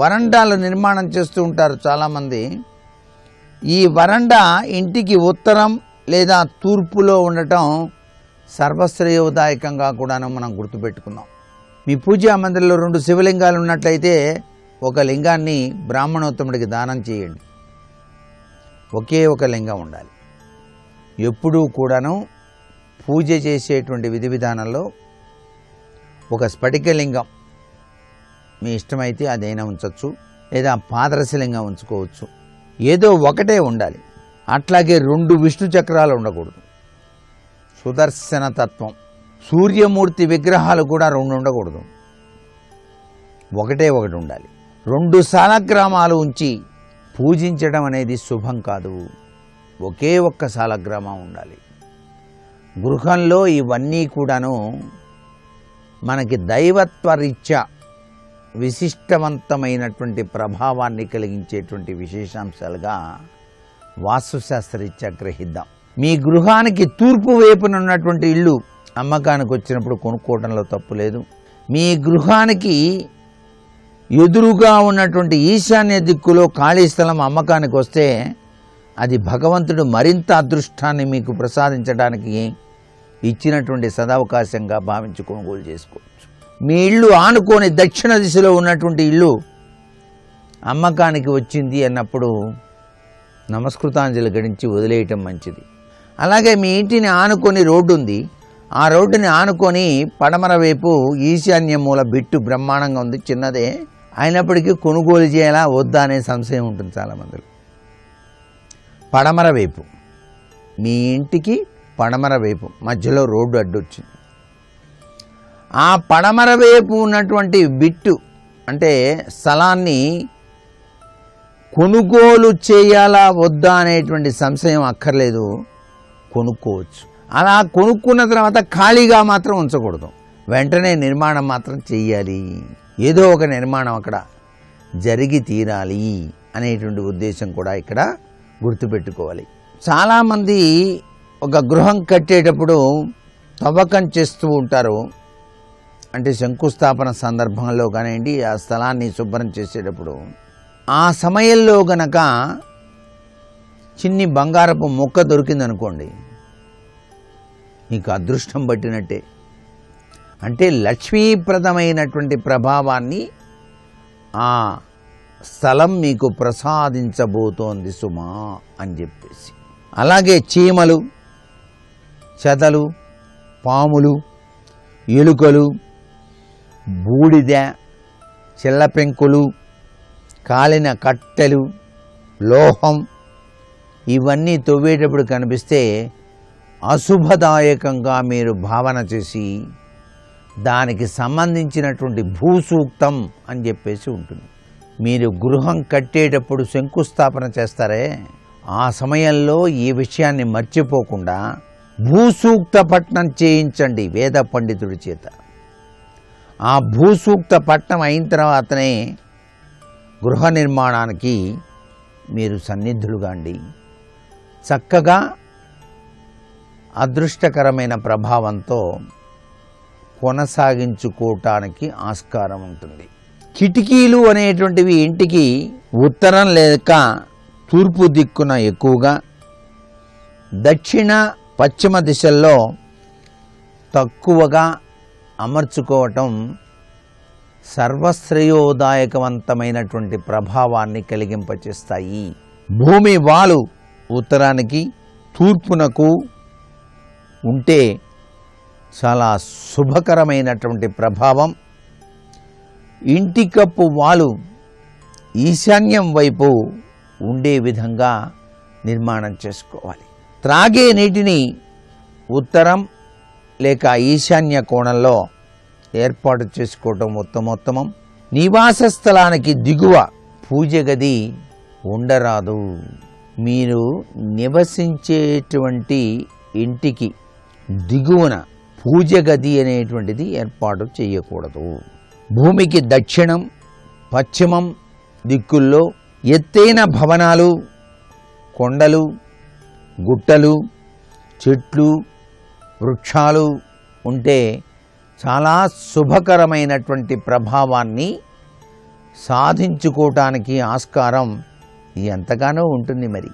వరండాలు నిర్మాణం చేస్తూ ఉంటారు చాలామంది. ఈ వరండా ఇంటికి ఉత్తరం లేదా తూర్పులో ఉండటం సర్వశ్రేయోదాయకంగా కూడాను మనం గుర్తుపెట్టుకున్నాం. మీ పూజా మందిరంలో రెండు శివలింగాలు ఉన్నట్లయితే ఒక లింగాన్ని బ్రాహ్మణోత్తముడికి దానం చేయండి. ఒకే ఒక లింగం ఉండాలి. ఎప్పుడూ కూడాను పూజ చేసేటువంటి విధి విధానంలో ఒక స్ఫటికలింగం మీ ఇష్టమైతే అదైనా ఉంచవచ్చు, లేదా పాదరశలింగం ఉంచుకోవచ్చు. ఏదో ఒకటే ఉండాలి. అట్లాగే రెండు విష్ణు చక్రాలు ఉండకూడదు. సుదర్శన తత్వం సూర్యమూర్తి విగ్రహాలు కూడా రెండు ఉండకూడదు, ఒకటే ఒకటి ఉండాలి. రెండు సాలగ్రామాలు ఉంచి పూజించడం అనేది శుభం కాదు. ఒకే ఒక్క సాలగ్రామం ఉండాలి. గృహంలో ఇవన్నీ కూడాను మనకి దైవత్వరీత్యా విశిష్టవంతమైనటువంటి ప్రభావాన్ని కలిగించేటువంటి విశేషాంశాలుగా వాస్తుశాస్త్రరీత్యా గ్రహిద్దాం. మీ గృహానికి తూర్పు వైపునున్నటువంటి ఇల్లు అమ్మకానికి వచ్చినప్పుడు కొనుక్కోవడంలో తప్పు లేదు. మీ గృహానికి ఎదురుగా ఉన్నటువంటి ఈశాన్య దిక్కులో ఖాళీ స్థలం అమ్మకానికి వస్తే అది భగవంతుడు మరింత అదృష్టాన్ని మీకు ప్రసాదించడానికి ఇచ్చినటువంటి సదావకాశంగా భావించి కొనుగోలు చేసుకోవచ్చు. మీ ఇల్లు ఆనుకొని దక్షిణ దిశలో ఉన్నటువంటి ఇల్లు అమ్మకానికి వచ్చింది అన్నప్పుడు నమస్కృతాంజలి గడించి వదిలేయటం మంచిది. అలాగే మీ ఇంటిని ఆనుకొని రోడ్డు ఉంది, ఆ రోడ్డుని ఆనుకొని పడమర వైపు ఈశాన్య మూల బిట్టు బ్రహ్మాండంగా ఉంది, చిన్నదే అయినప్పటికీ కొనుగోలు చేయాలా వద్దా అనే సంశయం ఉంటుంది చాలామందిలో. పడమర వైపు, మీ ఇంటికి పడమర వైపు మధ్యలో రోడ్డు అడ్డొచ్చింది. ఆ పడమర వైపు ఉన్నటువంటి బిట్టు అంటే స్థలాన్ని కొనుగోలు చేయాలా వద్దా అనేటువంటి సంశయం అక్కర్లేదు, కొనుక్కోవచ్చు. అలా కొనుక్కున్న తర్వాత ఖాళీగా మాత్రం ఉంచకూడదు, వెంటనే నిర్మాణం మాత్రం చెయ్యాలి. ఏదో ఒక నిర్మాణం అక్కడ జరిగి తీరాలి అనేటువంటి ఉద్దేశం కూడా ఇక్కడ గుర్తుపెట్టుకోవాలి. చాలామంది ఒక గృహం కట్టేటప్పుడు తవ్వకం చేస్తూ ఉంటారు, అంటే శంకుస్థాపన సందర్భంలో కానివ్వండి, ఆ స్థలాన్ని శుభ్రం చేసేటప్పుడు ఆ సమయంలో గనక చిన్ని బంగారపు ముక్క దొరికిందనుకోండి, మీకు అదృష్టం పట్టినట్టే. అంటే లక్ష్మీప్రదమైనటువంటి ప్రభావాన్ని ఆ స్థలం మీకు ప్రసాదించబోతోంది సుమా అని చెప్పేసి. అలాగే చీమలు, చెదలు, పాములు, ఎలుకలు, బూడిద, చిల్లపెంకులు, కాలిన కట్టెలు, లోహం ఇవన్నీ తవ్వేటప్పుడు కనిపిస్తే అశుభదాయకంగా మీరు భావన చేసి దానికి సంబంధించినటువంటి భూసూక్తం అని చెప్పేసి ఉంటుంది. మీరు గృహం కట్టేటప్పుడు శంకుస్థాపన చేస్తారే, ఆ సమయంలో ఈ విషయాన్ని మర్చిపోకుండా భూసూక్త పఠనం చేయించండి వేద పండితుడి చేత. ఆ భూసూక్త పఠనం అయిన తర్వాతనే గృహ నిర్మాణానికి మీరు సన్నిధులుగాండి. చక్కగా అదృష్టకరమైన ప్రభావంతో కొనసాగించుకోవడానికి ఆస్కారం ఉంటుంది. కిటికీలు అనేటువంటివి ఇంటికి ఉత్తరం లేక తూర్పు దిక్కున ఎక్కువగా, దక్షిణ పశ్చిమ దిశల్లో తక్కువగా అమర్చుకోవటం సర్వశ్రేయోదాయకవంతమైనటువంటి ప్రభావాన్ని కలిగింపచేస్తాయి. భూమి వాలు ఉత్తరానికి తూర్పునకు ఉంటే చాలా శుభకరమైనటువంటి ప్రభావం. ఇంటికప్పు వాలు ఈశాన్యం వైపు ఉండే విధంగా నిర్మాణం చేసుకోవాలి. త్రాగే నీటిని ఉత్తరం లేక ఈశాన్య కోణంలో ఏర్పాటు చేసుకోవటం ఉత్తమోత్తమం. నివాస స్థలానికి దిగువ పూజ గది ఉండరాదు. మీరు నివసించేటువంటి ఇంటికి దిగువన పూజ గది అనేటువంటిది ఏర్పాటు చేయకూడదు. భూమికి దక్షిణం పశ్చిమం దిక్కుల్లో ఎత్తైన భవనాలు, కొండలు, గుట్టలు, చెట్లు, వృక్షాలు ఉంటే చాలా శుభకరమైనటువంటి ప్రభావాన్ని సాధించుకోవటానికి ఆస్కారం ఎంతగానో ఉంటుంది. మరి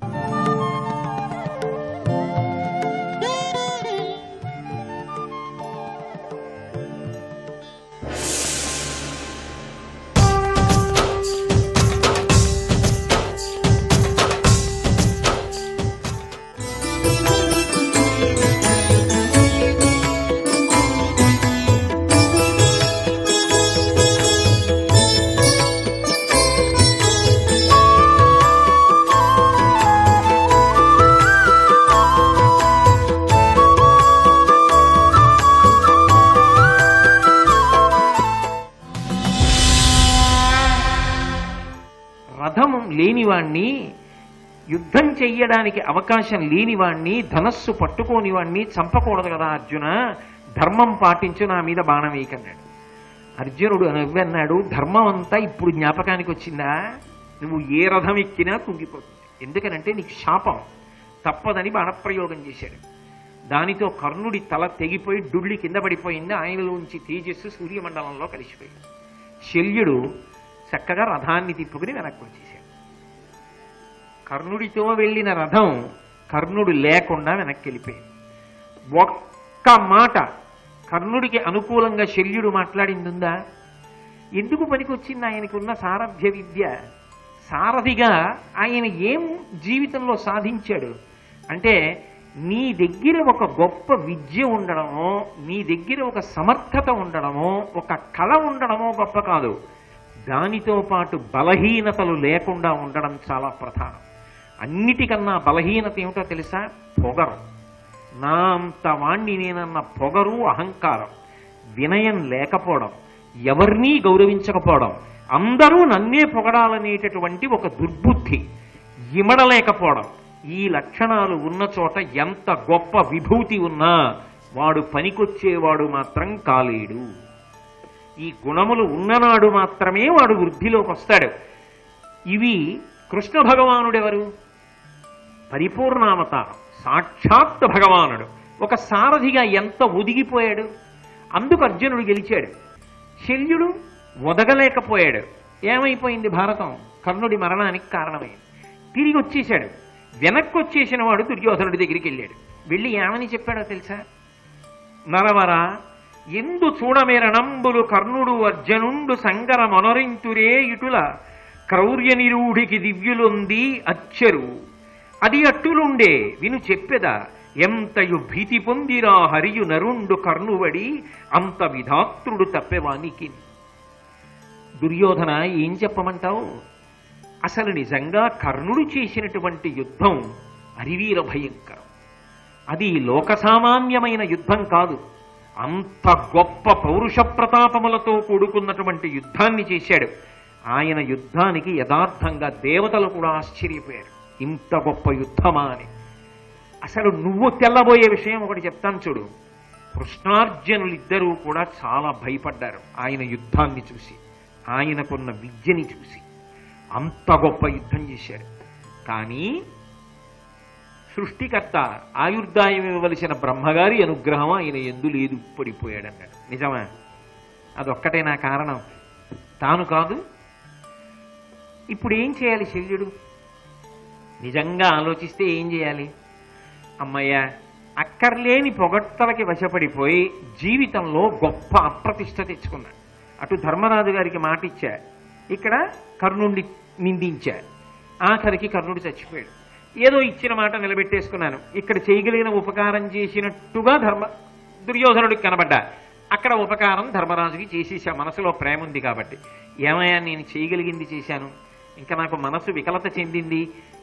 లేనివాణ్ణి, యుద్ధం చెయ్యడానికి అవకాశం లేనివాణ్ణి, ధనస్సు పట్టుకోనివాణ్ణి చంపకూడదు కదా అర్జున, ధర్మం పాటించు, నా మీద బాణం వేయకన్నాడు. అర్జునుడు నవ్వన్నాడు, ధర్మం అంతా ఇప్పుడు జ్ఞాపకానికి వచ్చిందా? నువ్వు ఏ రథం ఎక్కినా కుంగిపోతుంది, ఎందుకనంటే నీకు శాపం తప్పదని బాణప్రయోగం చేశాడు. దానితో కర్ణుడి తల తెగిపోయి డుళ్ళి కింద పడిపోయింది. ఆయనలోంచి తేజస్సు సూర్యమండలంలో కలిసిపోయింది. శల్యుడు చక్కగా రథాన్ని తిప్పుకుని వెనక్కి వచ్చేశాడు. కర్ణుడితో వెళ్ళిన రథం కర్ణుడు లేకుండా వెనక్కి వెళ్ళిపోయింది. ఒక్క మాట కర్ణుడికి అనుకూలంగా శల్యుడు మాట్లాడిందిందా? ఎందుకు పనికొచ్చింది ఆయనకున్న సారథ్య విద్య? సారథిగా ఆయన ఏం జీవితంలో సాధించాడు అంటే, నీ దగ్గర ఒక గొప్ప విద్య ఉండడమో, నీ దగ్గర ఒక సమర్థత ఉండడమో, ఒక కళ ఉండడమో గొప్ప కాదు, దానితో పాటు బలహీనతలు లేకుండా ఉండడం చాలా ప్రధానం. అన్నిటికన్నా బలహీనత ఏమిటో తెలుసా? పొగరు. నా అంత వాణ్ణి నేనన్న పొగరు, అహంకారం, వినయం లేకపోవడం, ఎవరినీ గౌరవించకపోవడం, అందరూ నన్నే పొగడాలనేటటువంటి ఒక దుర్బుద్ధి, ఇమడలేకపోవడం, ఈ లక్షణాలు ఉన్న చోట ఎంత గొప్ప విభూతి ఉన్నా వాడు పనికొచ్చేవాడు మాత్రం కాలేడు. ఈ గుణములు ఉన్ననాడు మాత్రమే వాడు వృద్ధిలోకి వస్తాడు. ఇవి కృష్ణ భగవానుడెవరు? పరిపూర్ణావతారం, సాక్షాత్ భగవానుడు. ఒక సారథిగా ఎంత ఒదిగిపోయాడు, అందుకు అర్జునుడు గెలిచాడు. శల్యుడు ఒదగలేకపోయాడు. ఏమైపోయింది భారతం? కర్ణుడి మరణానికి కారణమైంది. తిరిగి వచ్చేశాడు. వెనక్కి వచ్చేసిన వాడు దుర్యోధనుడి దగ్గరికి వెళ్ళాడు. వెళ్ళి ఏమని చెప్పాడో తెలుసా? నరవరా ఎందు చూడమేర నంబులు కర్ణుడు అర్జునుండు సంగర మనరింతురే, ఇటుల క్రౌర్య నిరూఢికి దివ్యులుంది అచ్చరు, అది అట్టులుండే విను చెప్పెదా, ఎంతయు భీతి పొందిరా హరియు నరుండు కర్ణువడి, అంత విధాత్రుడు తప్పెవానికి. దుర్యోధన, ఏం చెప్పమంటావు? అసలు నిజంగా కర్ణుడు చేసినటువంటి యుద్ధం అరివీర భయంకరం. అది లోకసామాన్యమైన యుద్ధం కాదు, అంత గొప్ప పౌరుష ప్రతాపములతో కూడుకున్నటువంటి యుద్ధాన్ని చేశాడు. ఆయన యుద్ధానికి యథార్థంగా దేవతలు కూడా ఆశ్చర్యపోయారు, ఇంత గొప్ప యుద్ధమా అని. అసలు నువ్వు తెల్లబోయే విషయం ఒకటి చెప్తాను చూడు. కృష్ణార్జునులిద్దరూ కూడా చాలా భయపడ్డారు ఆయన యుద్ధాన్ని చూసి, ఆయనకున్న విద్యని చూసి. అంత గొప్ప యుద్ధం చేశారు. కానీ సృష్టికర్త ఆయుర్దాయం ఇవ్వవలసిన బ్రహ్మగారి అనుగ్రహం ఆయన యందు లేదు, పడిపోయాడు అన్నాడు. నిజమా? అదొక్కటే నా కారణం, తాను కాదు. ఇప్పుడు ఏం చేయాలి శల్యుడు? నిజంగా ఆలోచిస్తే ఏం చేయాలి? అమ్మయ్య, అక్కర్లేని పొగడ్తలకి వశపడిపోయి జీవితంలో గొప్ప అప్రతిష్ట తెచ్చుకున్నాడు. అటు ధర్మరాజు గారికి మాట ఇచ్చా, ఇక్కడ కర్ణుడిని నిందించా, ఆఖరికి కర్ణుడు చచ్చిపోయాడు. ఏదో ఇచ్చిన మాట నిలబెట్టేసుకున్నాను, ఇక్కడ చేయగలిగిన ఉపకారం చేసినట్టుగా ధర్మ దుర్యోధనుడికి కనబడ్డా, అక్కడ ఉపకారం ధర్మరాజుకి చేసేసా, మనసులో ప్రేమ ఉంది కాబట్టి. ఏమయ్యా నేను చేయగలిగింది చేశాను, ఇంకా నాకు మనసు వికలత చెందింది,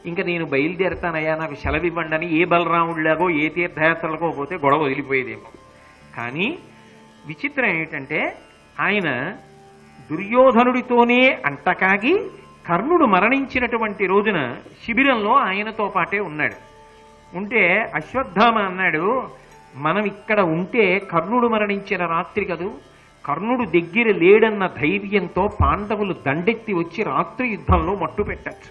ఇంకా నేను బయలుదేరతానయ్యా, నాకు సెలవివ్వండి, ఏ బలరాముడిలాగో ఏ తీర్థయాత్రలకో పోతే గొడవ వదిలిపోయేదేమో. కానీ విచిత్రం ఏంటంటే ఆయన దుర్యోధనుడితోనే అంటకాగి కర్ణుడు మరణించినటువంటి రోజున శిబిరంలో ఆయనతో పాటే ఉన్నాడు. ఉంటే అశ్వత్థామ అన్నాడు, మనం ఇక్కడ ఉంటే కర్ణుడు మరణించిన రాత్రి కదూ, కర్ణుడు దగ్గర లేడన్న ధైర్యంతో పాండవులు దండెత్తి వచ్చి రాత్రి యుద్ధంలో మట్టు పెట్టచ్చు,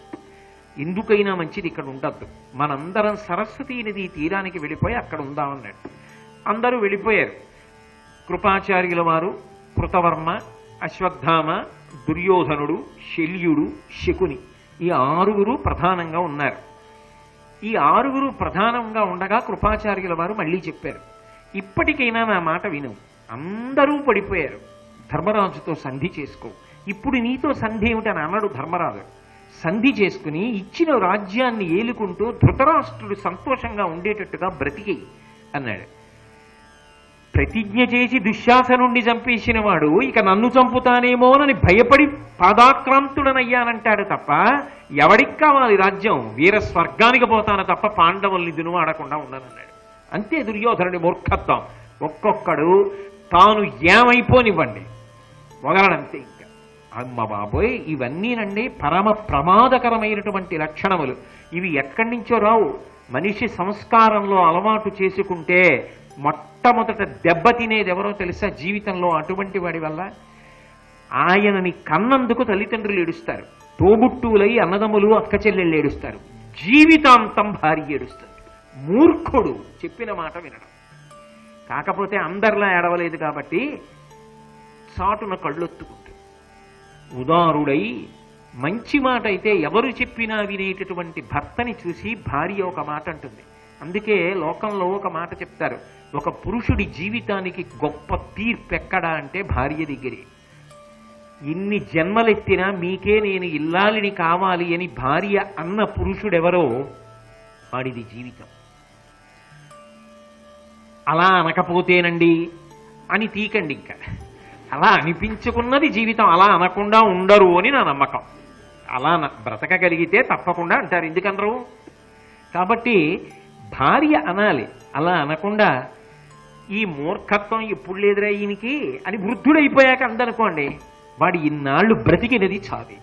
ఎందుకైనా మంచిది ఇక్కడ ఉండద్దు, మనందరం సరస్వతీ నది తీరానికి వెళ్ళిపోయి అక్కడ ఉందామన్నాడు. అందరూ వెళ్ళిపోయారు. కృపాచార్యుల వారు, కృతవర్మ, అశ్వత్థామ, దుర్యోధనుడు, శల్యుడు, శకుని, ఈ ఆరుగురు ప్రధానంగా ఉన్నారు. ఈ ఆరుగురు ప్రధానంగా ఉండగా కృపాచార్యుల వారు మళ్ళీ చెప్పారు, ఇప్పటికైనా నా మాట విను, అందరూ పడిపోయారు, ధర్మరాజుతో సంధి చేసుకో. ఇప్పుడు నీతో సంధి ఏమిటని అన్నాడు ధర్మరాజు. సంధి చేసుకుని ఇచ్చిన రాజ్యాన్ని ఏలుకుంటూ ధృతరాష్ట్రుడు సంతోషంగా ఉండేటట్టుగా బ్రతికేయి అన్నాడు. ప్రతిజ్ఞ చేసి దుశ్శాసనుణ్ణి చంపేసిన వాడు ఇక నన్ను చంపుతానేమోనని భయపడి పాదాక్రాంతుడనయ్యానంటాడు తప్ప, ఎవడికి కావాలి రాజ్యం, వీర స్వర్గానికి పోతాను తప్ప పాండవుల్ని దునువాడకుండా ఉండనన్నాడు. అంతే దుర్యోధనుడి మూర్ఖత్వం, ఒక్కొక్కడు తాను ఏమైపోనివ్వండి వగలడంతే. ఇంకా అమ్మ బాబోయ్, ఇవన్నీనండి పరమ ప్రమాదకరమైనటువంటి లక్షణములు. ఇవి ఎక్కడి నుంచో రావు, మనిషి సంస్కారంలో అలవాటు చేసుకుంటే మొట్టమొదట దెబ్బతినేది ఎవరో తెలుసా జీవితంలో, అటువంటి వాడి వల్ల. ఆయనని కన్నందుకు తల్లిదండ్రులు ఏడుస్తారు, తోబుట్టువులై అన్నదమ్ములు అక్క చెల్లెళ్ళు ఏడుస్తారు, జీవితాంతం భార్య ఏడుస్తారు. మూర్ఖుడు చెప్పిన మాట వినడం. కాకపోతే అందరిలా ఏడవలేదు కాబట్టి చాటున కళ్ళొత్తుకుంటాడు. ఉదారుడై మంచి మాట అయితే ఎవరు చెప్పినా వినేటటువంటి భర్తని చూసి భార్య ఒక మాట అంటుంది. అందుకే లోకంలో ఒక మాట చెప్తారు, ఒక పురుషుడి జీవితానికి గొప్ప తీర్పు ఎక్కడా అంటే భార్య దగ్గరే. ఇన్ని జన్మలెత్తినా మీకే నేను ఇల్లాలిని కావాలి అని భార్య అన్న పురుషుడెవరో వాడిది జీవితం. అలా అనకపోతేనండి అని తీకండి, ఇంకా అలా అనిపించుకున్నది జీవితం, అలా అనకుండా ఉండరు అని నా నమ్మకం. అలా బ్రతకగలిగితే తప్పకుండా అంటారు, ఎందుకనరు? కాబట్టి భార్య అనాలి, అలా అనకుండా ఈ మూర్ఖత్వం ఎప్పుడు లేదురా ఈయనకి అని వృద్ధుడైపోయాక అందనుకోండి, వాడు ఇన్నాళ్ళు బ్రతికినది చాది.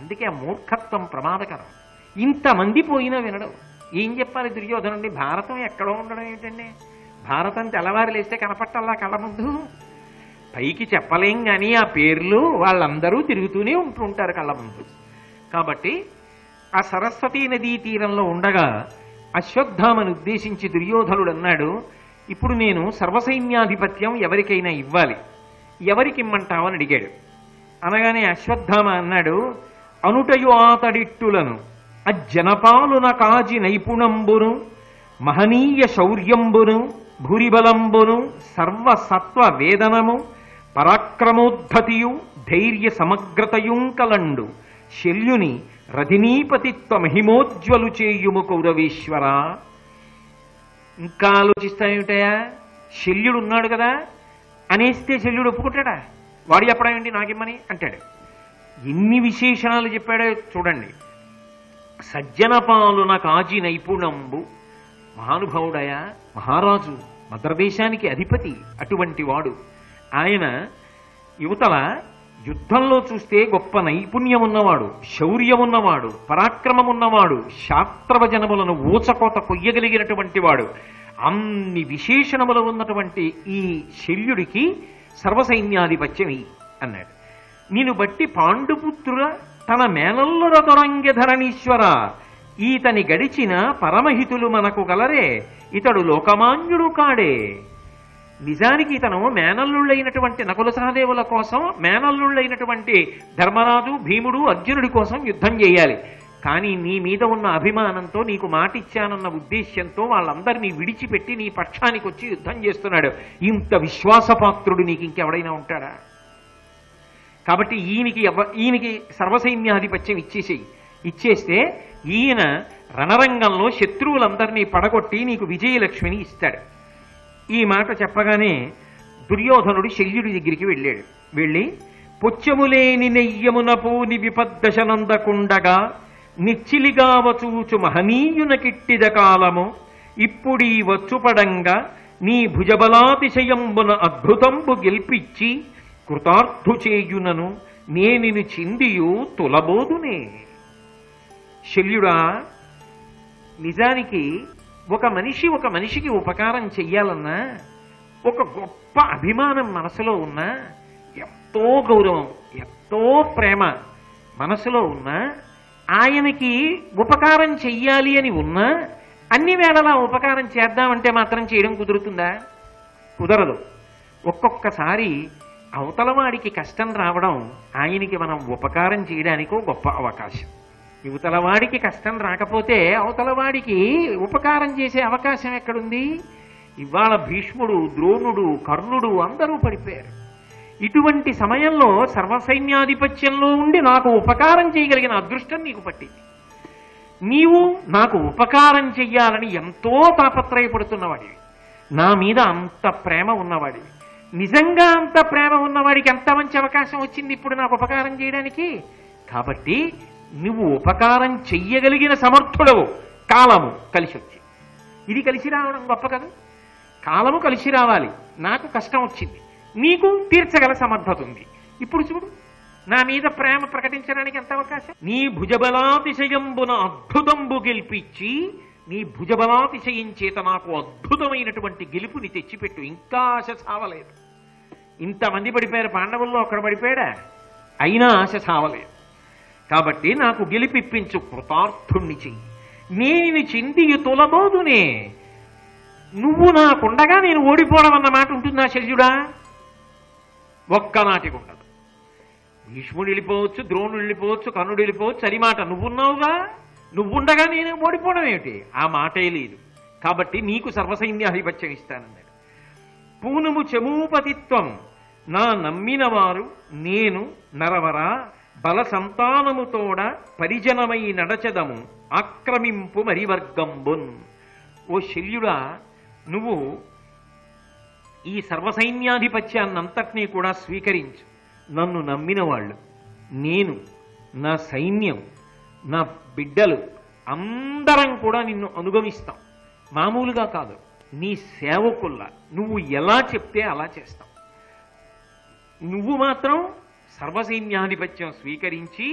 అందుకే ఆ మూర్ఖత్వం ప్రమాదకరం. ఇంతమంది పోయినా వినడం, ఏం చెప్పాలి దుర్యోధనుడి? భారతం ఎక్కడో ఉండడం ఏంటండి, భారతం తెల్లవారు లేస్తే కనపట్టల్లా కళ్ళ ముందు. పైకి చెప్పలేం కానీ ఆ పేర్లు వాళ్ళందరూ తిరుగుతూనే ఉంటుంటారు కళ్ళ ముందు. కాబట్టి ఆ సరస్వతీ నదీ తీరంలో ఉండగా అశ్వత్థామను ఉద్దేశించి దుర్యోధనుడు అన్నాడు, ఇప్పుడు నేను సర్వసైన్యాధిపత్యం ఎవరికైనా ఇవ్వాలి, ఎవరికి ఇమ్మంటావని అడిగాడు. అనగానే అశ్వత్థామ అన్నాడు, అనుటయు ఆతడిట్టులను అజ్జనపాలున కాజి నైపుణంబును మహనీయ శౌర్యంబును భూరిబలంబును సర్వసత్వ వేదనము పరాక్రమోద్ధతియు ధైర్య సమగ్రతయుంకలండు శల్యుని రథినీపతిత్వ మహిమోజ్వలు చేయుము కౌరవేశ్వర. ఇంకా ఆలోచిస్తాయేమిటయా, శల్యుడు ఉన్నాడు కదా అనేస్తే శల్యుడు ఒప్పుకుంటాడా? వాడు చెప్పడం ఏంటి నాకేమని అంటాడు. ఎన్ని విశేషణాలు చెప్పాడో చూడండి. సజ్జనపాలున కాజి నైపుణంబు, మహానుభావుడయా మహారాజు, మద్రదేశానికి అధిపతి, అటువంటి వాడు ఆయన యువతల యుద్ధంలో చూస్తే గొప్ప నైపుణ్యం ఉన్నవాడు, శౌర్యం ఉన్నవాడు, పరాక్రమం ఉన్నవాడు, శాస్త్రవజనములను ఊచకోత కొయ్యగలిగినటువంటి వాడు, అన్ని విశేషణములు ఉన్నటువంటి ఈ శల్యుడికి సర్వసైన్యాధిపత్యం అన్నాడు. నిన్ను బట్టి పాండుపుత్రుల తన మేనల్లో రతరంగ ధరణీశ్వర ఈతని గడిచిన పరమహితులు మనకు గలరే, ఇతడు లోకమాన్యుడు కాడే. నిజానికి ఇతను మేనల్లుళ్ళైనటువంటి నకుల సహదేవుల కోసం, మేనల్లుళ్ళైనటువంటి ధర్మరాజు, భీముడు, అర్జునుడి కోసం యుద్ధం చేయాలి. కానీ నీ మీద ఉన్న అభిమానంతో, నీకు మాట ఇచ్చానన్న ఉద్దేశ్యంతో వాళ్ళందరినీ విడిచిపెట్టి నీ పక్షానికి వచ్చి యుద్ధం చేస్తున్నాడు. ఇంత విశ్వాసపాత్రుడు నీకు ఇంకెవడైనా ఉంటాడా? కాబట్టి ఈయనకి ఈయనకి సర్వసైన్యాధిపత్యం ఇచ్చేసేయి. ఇచ్చేస్తే ఈయన రణరంగంలో శత్రువులందరినీ పడగొట్టి నీకు విజయలక్ష్మిని ఇస్తాడు. ఈ మాట చెప్పగానే దుర్యోధనుడు శల్యుడి దగ్గరికి వెళ్ళాడు. వెళ్ళి పొచ్చములేని నెయ్యమున పోని విపద్దశనందకుండగా నిచ్చిలిగా వచూచు మహనీయున కిట్టిద కాలము ఇప్పుడీ వచ్చుపడంగా నీ భుజబలాతిశయంబున అద్భుతంబు గెల్పిచ్చి కృతార్థు చేయునను నేనిని చిందియు తులబోదునే. శల్యుడా, నిజానికి ఒక మనిషి ఒక మనిషికి ఉపకారం చెయ్యాలన్నా, ఒక గొప్ప అభిమానం మనసులో ఉన్నా, ఎంతో గౌరవం, ఎంతో ప్రేమ మనసులో ఉన్నా, ఆయనకి ఉపకారం చెయ్యాలి అని ఉన్నా, అన్ని వేళలా ఉపకారం చేద్దామంటే మాత్రం చేయడం కుదురుతుందా? కుదరదు. ఒక్కొక్కసారి అవతలవాడికి కష్టం రావడం ఆయనకి మనం ఉపకారం చేయడానికో గొప్ప అవకాశం. యువతలవాడికి కష్టం రాకపోతే అవతలవాడికి ఉపకారం చేసే అవకాశం ఎక్కడుంది? ఇవాళ భీష్ముడు, ద్రోణుడు, కర్ణుడు అందరూ పడిపోయారు. ఇటువంటి సమయంలో సర్వసైన్యాధిపత్యంలో ఉండి నాకు ఉపకారం చేయగలిగిన అదృష్టం నీకు పట్టింది. నీవు నాకు ఉపకారం చెయ్యాలని ఎంతో తాపత్రయపడుతున్నవాడివి, నా మీద అంత ప్రేమ ఉన్నవాడివి. నిజంగా అంత ప్రేమ ఉన్నవాడికి ఎంత మంచి అవకాశం వచ్చింది ఇప్పుడు నాకు ఉపకారం చేయడానికి. కాబట్టి నువ్వు ఉపకారం చెయ్యగలిగిన సమర్థుడవు. కాలము కలిసి వచ్చి, ఇది కలిసి రావడం గొప్ప కదా. కాలము కలిసి రావాలి. నాకు కష్టం వచ్చింది, నీకు తీర్చగల సమర్థత ఉంది. ఇప్పుడు చూడు, నా మీద ప్రేమ ప్రకటించడానికి ఎంత అవకాశం. నీ భుజబలాతిశయంబున అద్భుతంబు గెలిపించి, నీ భుజబలాతిశయం చేత నాకు అద్భుతమైనటువంటి గెలుపుని తెచ్చిపెట్టు. ఇంకా ఆశ సావలేదు. ఇంతమంది పడిపోయారు పాండవుల్లో, అక్కడ పడిపోయాడా? అయినా ఆశ సావలేదు. కాబట్టి నాకు గెలిపిప్పించు, కృతార్థుణ్ణి చెయ్యి, నేను చింది తొలబోదునే. నువ్వు నాకుండగా నేను ఓడిపోవడం అన్నమాట ఉంటుందా శల్యుడా? ఒక్కనాటికి ఉండదు. భీష్ముడు వెళ్ళిపోవచ్చు, ద్రోణుడు వెళ్ళిపోవచ్చు, కర్ణుడు వెళ్ళిపోవచ్చు, అది మాట. నువ్వున్నావుగా, నువ్వుండగా నేను ఓడిపోవడం ఏమిటి? ఆ మాటే లేదు. కాబట్టి నీకు సర్వసైన్యాధిపత్యం ఇస్తానన్నాడు. పూనుము చమూపతిత్వం నా నమ్మినవారు నేను నరవరా బల సంతానముతోడ పరిజనమై నడచదము ఆక్రమింపు మరివర్గంబున్. ఓ శల్యుడా, నువ్వు ఈ సర్వసైన్యాధిపత్యాన్నంతటినీ కూడా స్వీకరించు. నన్ను నమ్మిన వాళ్ళు, నేను, నా సైన్యం, నా బిడ్డలు అందరం కూడా నిన్ను అనుగమిస్తాం. మామూలుగా కాదు, నీ సేవకుల్లా. నువ్వు ఎలా చెప్తే అలా చేస్తాం. నువ్వు మాత్రం సర్వసైన్యాధిపత్యం స్వీకరించి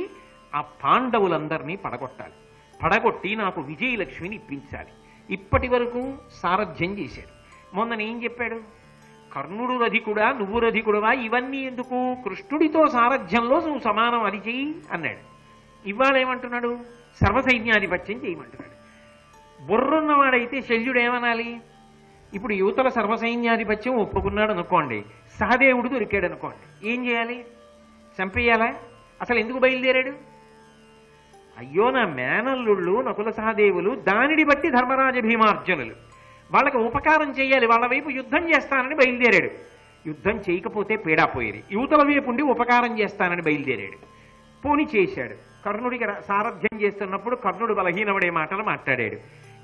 ఆ పాండవులందరినీ పడగొట్టాలి. పడగొట్టి నాకు విజయలక్ష్మిని ఇప్పించాలి. ఇప్పటి వరకు సారథ్యం చేశాడు. మొన్ననేం చెప్పాడు? కర్ణుడు రధికుడా, నువ్వు రధికుడవా, ఇవన్నీ ఎందుకు? కృష్ణుడితో సారథ్యంలో నువ్వు సమానం, అది చెయ్యి అన్నాడు. ఇవాళ ఏమంటున్నాడు? సర్వసైన్యాధిపత్యం చేయమంటున్నాడు. బుర్రున్నవాడైతే శల్యుడు ఏమనాలి? ఇప్పుడు యువతల సర్వసైన్యాధిపత్యం ఒప్పుకున్నాడు అనుకోండి, సహదేవుడు దొరికాడు అనుకోండి, ఏం చేయాలి? చంపేయాలా? అసలు ఎందుకు బయలుదేరాడు? అయ్యో, నా మేనల్లుళ్ళు నకుల సహదేవులు, దానిని బట్టి ధర్మరాజ భీమార్జునులు, వాళ్ళకి ఉపకారం చేయాలి, వాళ్ళ వైపు యుద్ధం చేస్తానని బయలుదేరాడు. యుద్ధం చేయకపోతే పీడాపోయేది. యువతల వైపు ఉండి ఉపకారం చేస్తానని బయలుదేరాడు. పోని చేశాడు. కర్ణుడికి సారథ్యం చేస్తున్నప్పుడు కర్ణుడు బలహీనపడే మాటలు మాట్లాడాడు.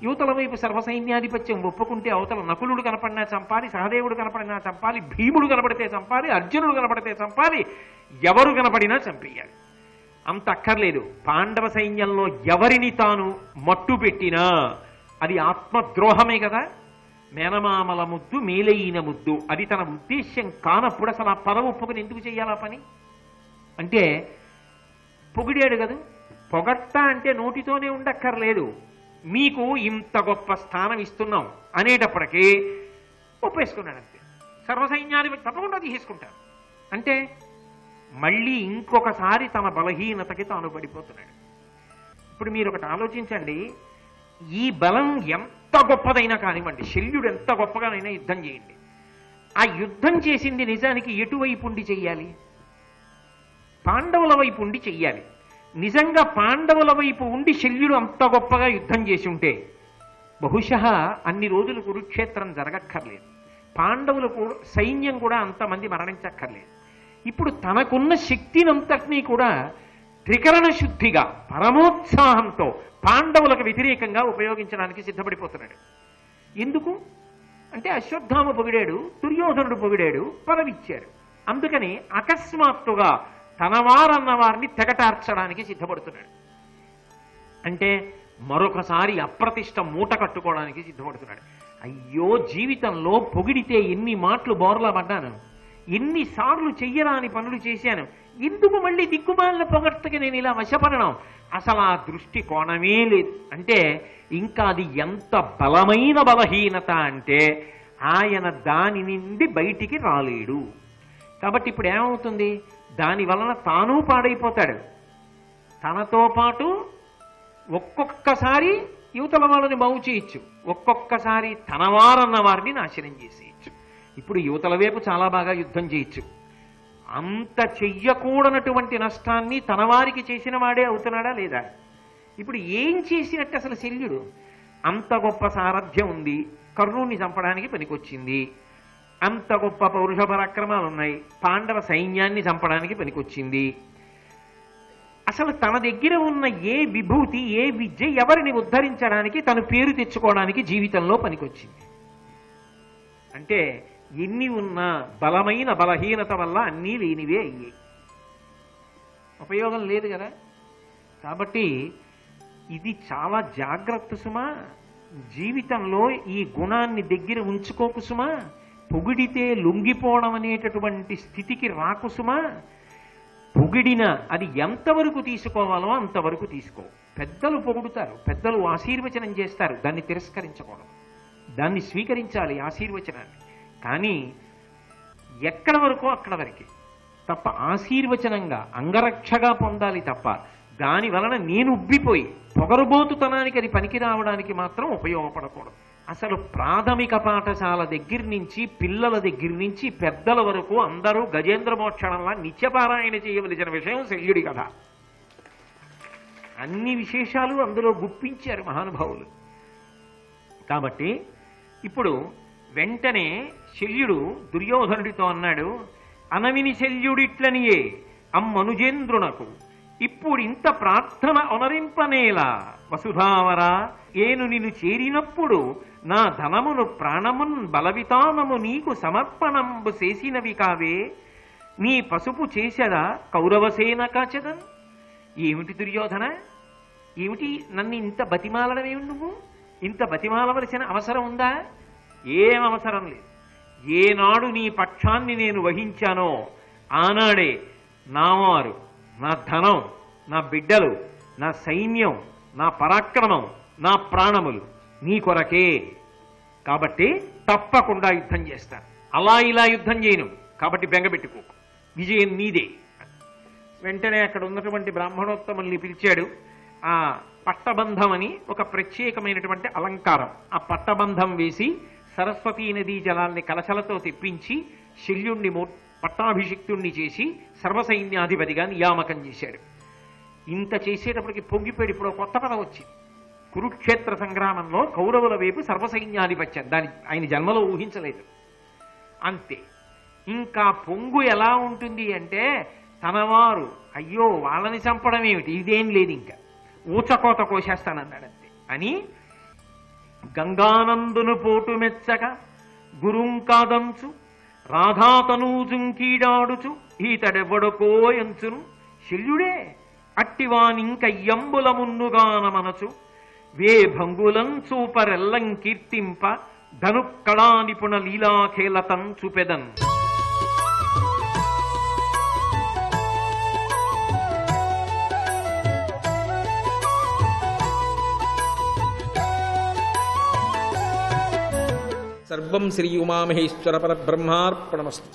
యువతల వైపు సర్వసైన్యాధిపత్యం ఒప్పుకుంటే అవతల నకులుడు కనపడినా చంపాలి, సహదేవుడు కనపడినా చంపాలి, భీముడు కనపడితే చంపాలి, అర్జునుడు కనపడితే చంపాలి, ఎవరు కనపడినా చంపేయాలి. అంత అక్కర్లేదు. పాండవ సైన్యంలో ఎవరిని తాను మట్టు పెట్టినా అది ఆత్మద్రోహమే కదా. మేనమామల ముద్దు మేలైన ముద్దు, అది తన ఉద్దేశ్యం కానప్పుడు అసలు ఆ పదం ఒప్పుకుని ఎందుకు చేయాలా పని? అంటే పొగిడాడు కదా. పొగట్ట అంటే నోటితోనే ఉండక్కర్లేదు. మీకు ఇంత గొప్ప స్థానం ఇస్తున్నాం అనేటప్పటికీ ఒప్పేసుకున్నాడు అంతే. సర్వసైన్యాన్ని తప్పకుండా తీసుకుంటాను అంటే మళ్ళీ ఇంకొకసారి తన బలహీనతకి తాను పడిపోతున్నాడు. ఇప్పుడు మీరు ఒకటి ఆలోచించండి ఈ బలం ఎంత గొప్పదైనా కానివ్వండి శల్యుడు ఎంత గొప్పగానైనా యుద్ధం చేయండి ఆ యుద్ధం చేసింది నిజానికి ఎటువైపు ఉండి చేయాలి పాండవుల వైపు ఉండి చేయాలి నిజంగా పాండవుల వైపు ఉండి శల్యుడు అంత గొప్పగా యుద్ధం చేసి ఉంటే బహుశః అన్ని రోజులు కురుక్షేత్రం జరగక్కర్లేదు పాండవుల సైన్యం కూడా అంతమంది మరణించక్కర్లేదు ఇప్పుడు తనకున్న శక్తినంతటిని కూడా త్రికరణ శుద్ధిగా పరమోత్సాహంతో పాండవులకు వితిరేకంగా ఉపయోగించడానికి సిద్ధపడిపోతున్నాడు ఎందుకు అంటే అశ్వత్థామ పొగిడాడు దుర్యోధనుడు పొగిడాడు పరవిచ్చారు అందుకని అకస్మాత్తుగా తనవారన్న వారిని తెగటార్చడానికి సిద్ధపడుతున్నాడు అంటే మరొకసారి అప్రతిష్ట మూట కట్టుకోవడానికి సిద్ధపడుతున్నాడు అయ్యో జీవితంలో పొగిడితే ఎన్ని మాటలు బోర్లా పడ్డాను ఎన్నిసార్లు చెయ్యరాని పనులు చేశాను ఎందుకు మళ్ళీ దిక్కుమాలిన పొగడ్తకి నేను ఇలా వశపడను అసలు ఆ దృష్టి కోణమే లేదు అంటే ఇంకా అది ఎంత బలమైన బలహీనత అంటే ఆయన దాని నుండి బయటికి రాలేడు కాబట్టి ఇప్పుడు ఏమవుతుంది దాని వలన తాను పాడైపోతాడు తనతో పాటు ఒక్కొక్కసారి యువతల వాళ్ళని బాగు చేయొచ్చు ఒక్కొక్కసారి తనవారన్న వారిని నాశనం చేసేయచ్చు ఇప్పుడు యువతల వైపు చాలా బాగా యుద్ధం చేయొచ్చు అంత చెయ్యకూడనటువంటి నష్టాన్ని తనవారికి చేసిన వాడే అవుతున్నాడా లేదా ఇప్పుడు ఏం చేసినట్టు అసలు శల్యుడు అంత గొప్ప సారథ్యం ఉంది కర్ణుణ్ణి చంపడానికి పనికొచ్చింది అంత గొప్ప పౌరుష పరాక్రమాలు ఉన్నాయి పాండవ సైన్యాన్ని చంపడానికి పనికొచ్చింది అసలు తన దగ్గర ఉన్న ఏ విభూతి ఏ విద్య ఎవరిని ఉద్ధరించడానికి తన పేరు తెచ్చుకోవడానికి జీవితంలో పనికొచ్చింది అంటే ఎన్ని ఉన్నా బలమైన బలహీనత వల్ల అన్నీ లేనివే అయ్యాయి ఉపయోగం లేదు కదా కాబట్టి ఇది చాలా జాగ్రత్త సుమా జీవితంలో ఈ గుణాన్ని దగ్గర ఉంచుకోకు సుమా పొగిడితే లొంగిపోవడం అనేటటువంటి స్థితికి రాకు సుమా పొగిడిన అది ఎంతవరకు తీసుకోవాలో అంతవరకు తీసుకో పెద్దలు పొగుడుతారు పెద్దలు ఆశీర్వచనం చేస్తారు దాన్ని తిరస్కరించకూడదు దాన్ని స్వీకరించాలి ఆశీర్వచనాన్ని కానీ ఎక్కడ వరకు అక్కడ వరకే తప్ప ఆశీర్వచనంగా అంగరక్షగా పొందాలి తప్ప దాని వలన నేను ఉబ్బిపోయి పొగరుబోతుతనానికి అది పనికి రావడానికి మాత్రం ఉపయోగపడకూడదు అసలు ప్రాథమిక పాఠశాల దగ్గర నుంచి పిల్లల దగ్గర నుంచి పెద్దల వరకు అందరూ గజేంద్ర మోక్షణంలా నిత్యపారాయణ చేయవలసిన విషయం శల్యుడి కథ అన్ని విశేషాలు అందులో గుప్పించారు మహానుభావులు కాబట్టి ఇప్పుడు వెంటనే శల్యుడు దుర్యోధనుడితో అన్నాడు అనవిని శల్యుడిట్లనియే అమ్మనుజేంద్రునకు ఇప్పుడు ఇంత ప్రార్థన అనరింపనేలా వసుధావరా ఏను నిన్ను చేరినప్పుడు నా ధనమును ప్రాణమున్ బలవితానము నీకు సమర్పణంబు చేసినవి కావే నీ పసుపు చేసదా కౌరవసేన కాచదన్ ఏమిటి దుర్యోధన ఏమిటి నన్ను ఇంత బతిమాలడమేమి నువ్వు ఇంత బతిమాలవలసిన అవసరం ఉందా ఏం అవసరం లేదు ఏనాడు నీ పక్షాన్ని నేను వహించానో ఆనాడే నావారు నా ధనం నా బిడ్డలు నా సైన్యం నా పరాక్రమం నా ప్రాణములు నీ కొరకే కాబట్టి తప్పకుండా యుద్ధం చేస్తాను అలా ఇలా యుద్ధం చేయను కాబట్టి బెంగపెట్టుకో విజయం నీదే వెంటనే అక్కడ ఉన్నటువంటి బ్రాహ్మణోత్తముల్ని పిలిచాడు ఆ పట్టబంధం అని ఒక ప్రత్యేకమైనటువంటి అలంకారం ఆ పట్టబంధం వేసి సరస్వతీ నదీ జలాల్ని కలశలతో తెప్పించి శల్యుణ్ణి పట్టాభిషిక్తుణ్ణి చేసి సర్వసైన్యాధిపతిగా నియామకం చేశాడు ఇంత చేసేటప్పటికి పొంగిపోయి ఇప్పుడు కొత్త పదం వచ్చింది కురుక్షేత్ర సంగ్రామంలో కౌరవుల వైపు సర్వసైన్యాధిపత్యం దాని ఆయన జన్మలో ఊహించలేదు అంతే ఇంకా పొంగు ఎలా ఉంటుంది అంటే తనవారు అయ్యో వాళ్ళని చంపడం ఏమిటి ఇదేం లేదు ఇంకా ఊచకోత కోసేస్తానన్నాడంతే అని గంగానందును పోటు మెచ్చక గురుం కాదంచు రాధాతనూజుం కీడాడుచు ఈతడెవ్వడకో ఎంచును శల్యుడే అట్టివానింకయ్యంబుల మున్నుగానమనచు వే భంగులం చూపరెల్లం కీర్తింప ధనుక్కడా నిపుణ లీలాఖేలతం చూపెదన్ सर्वं श्री उमामहेश्वर परब्रह्मार्पणमस्तु।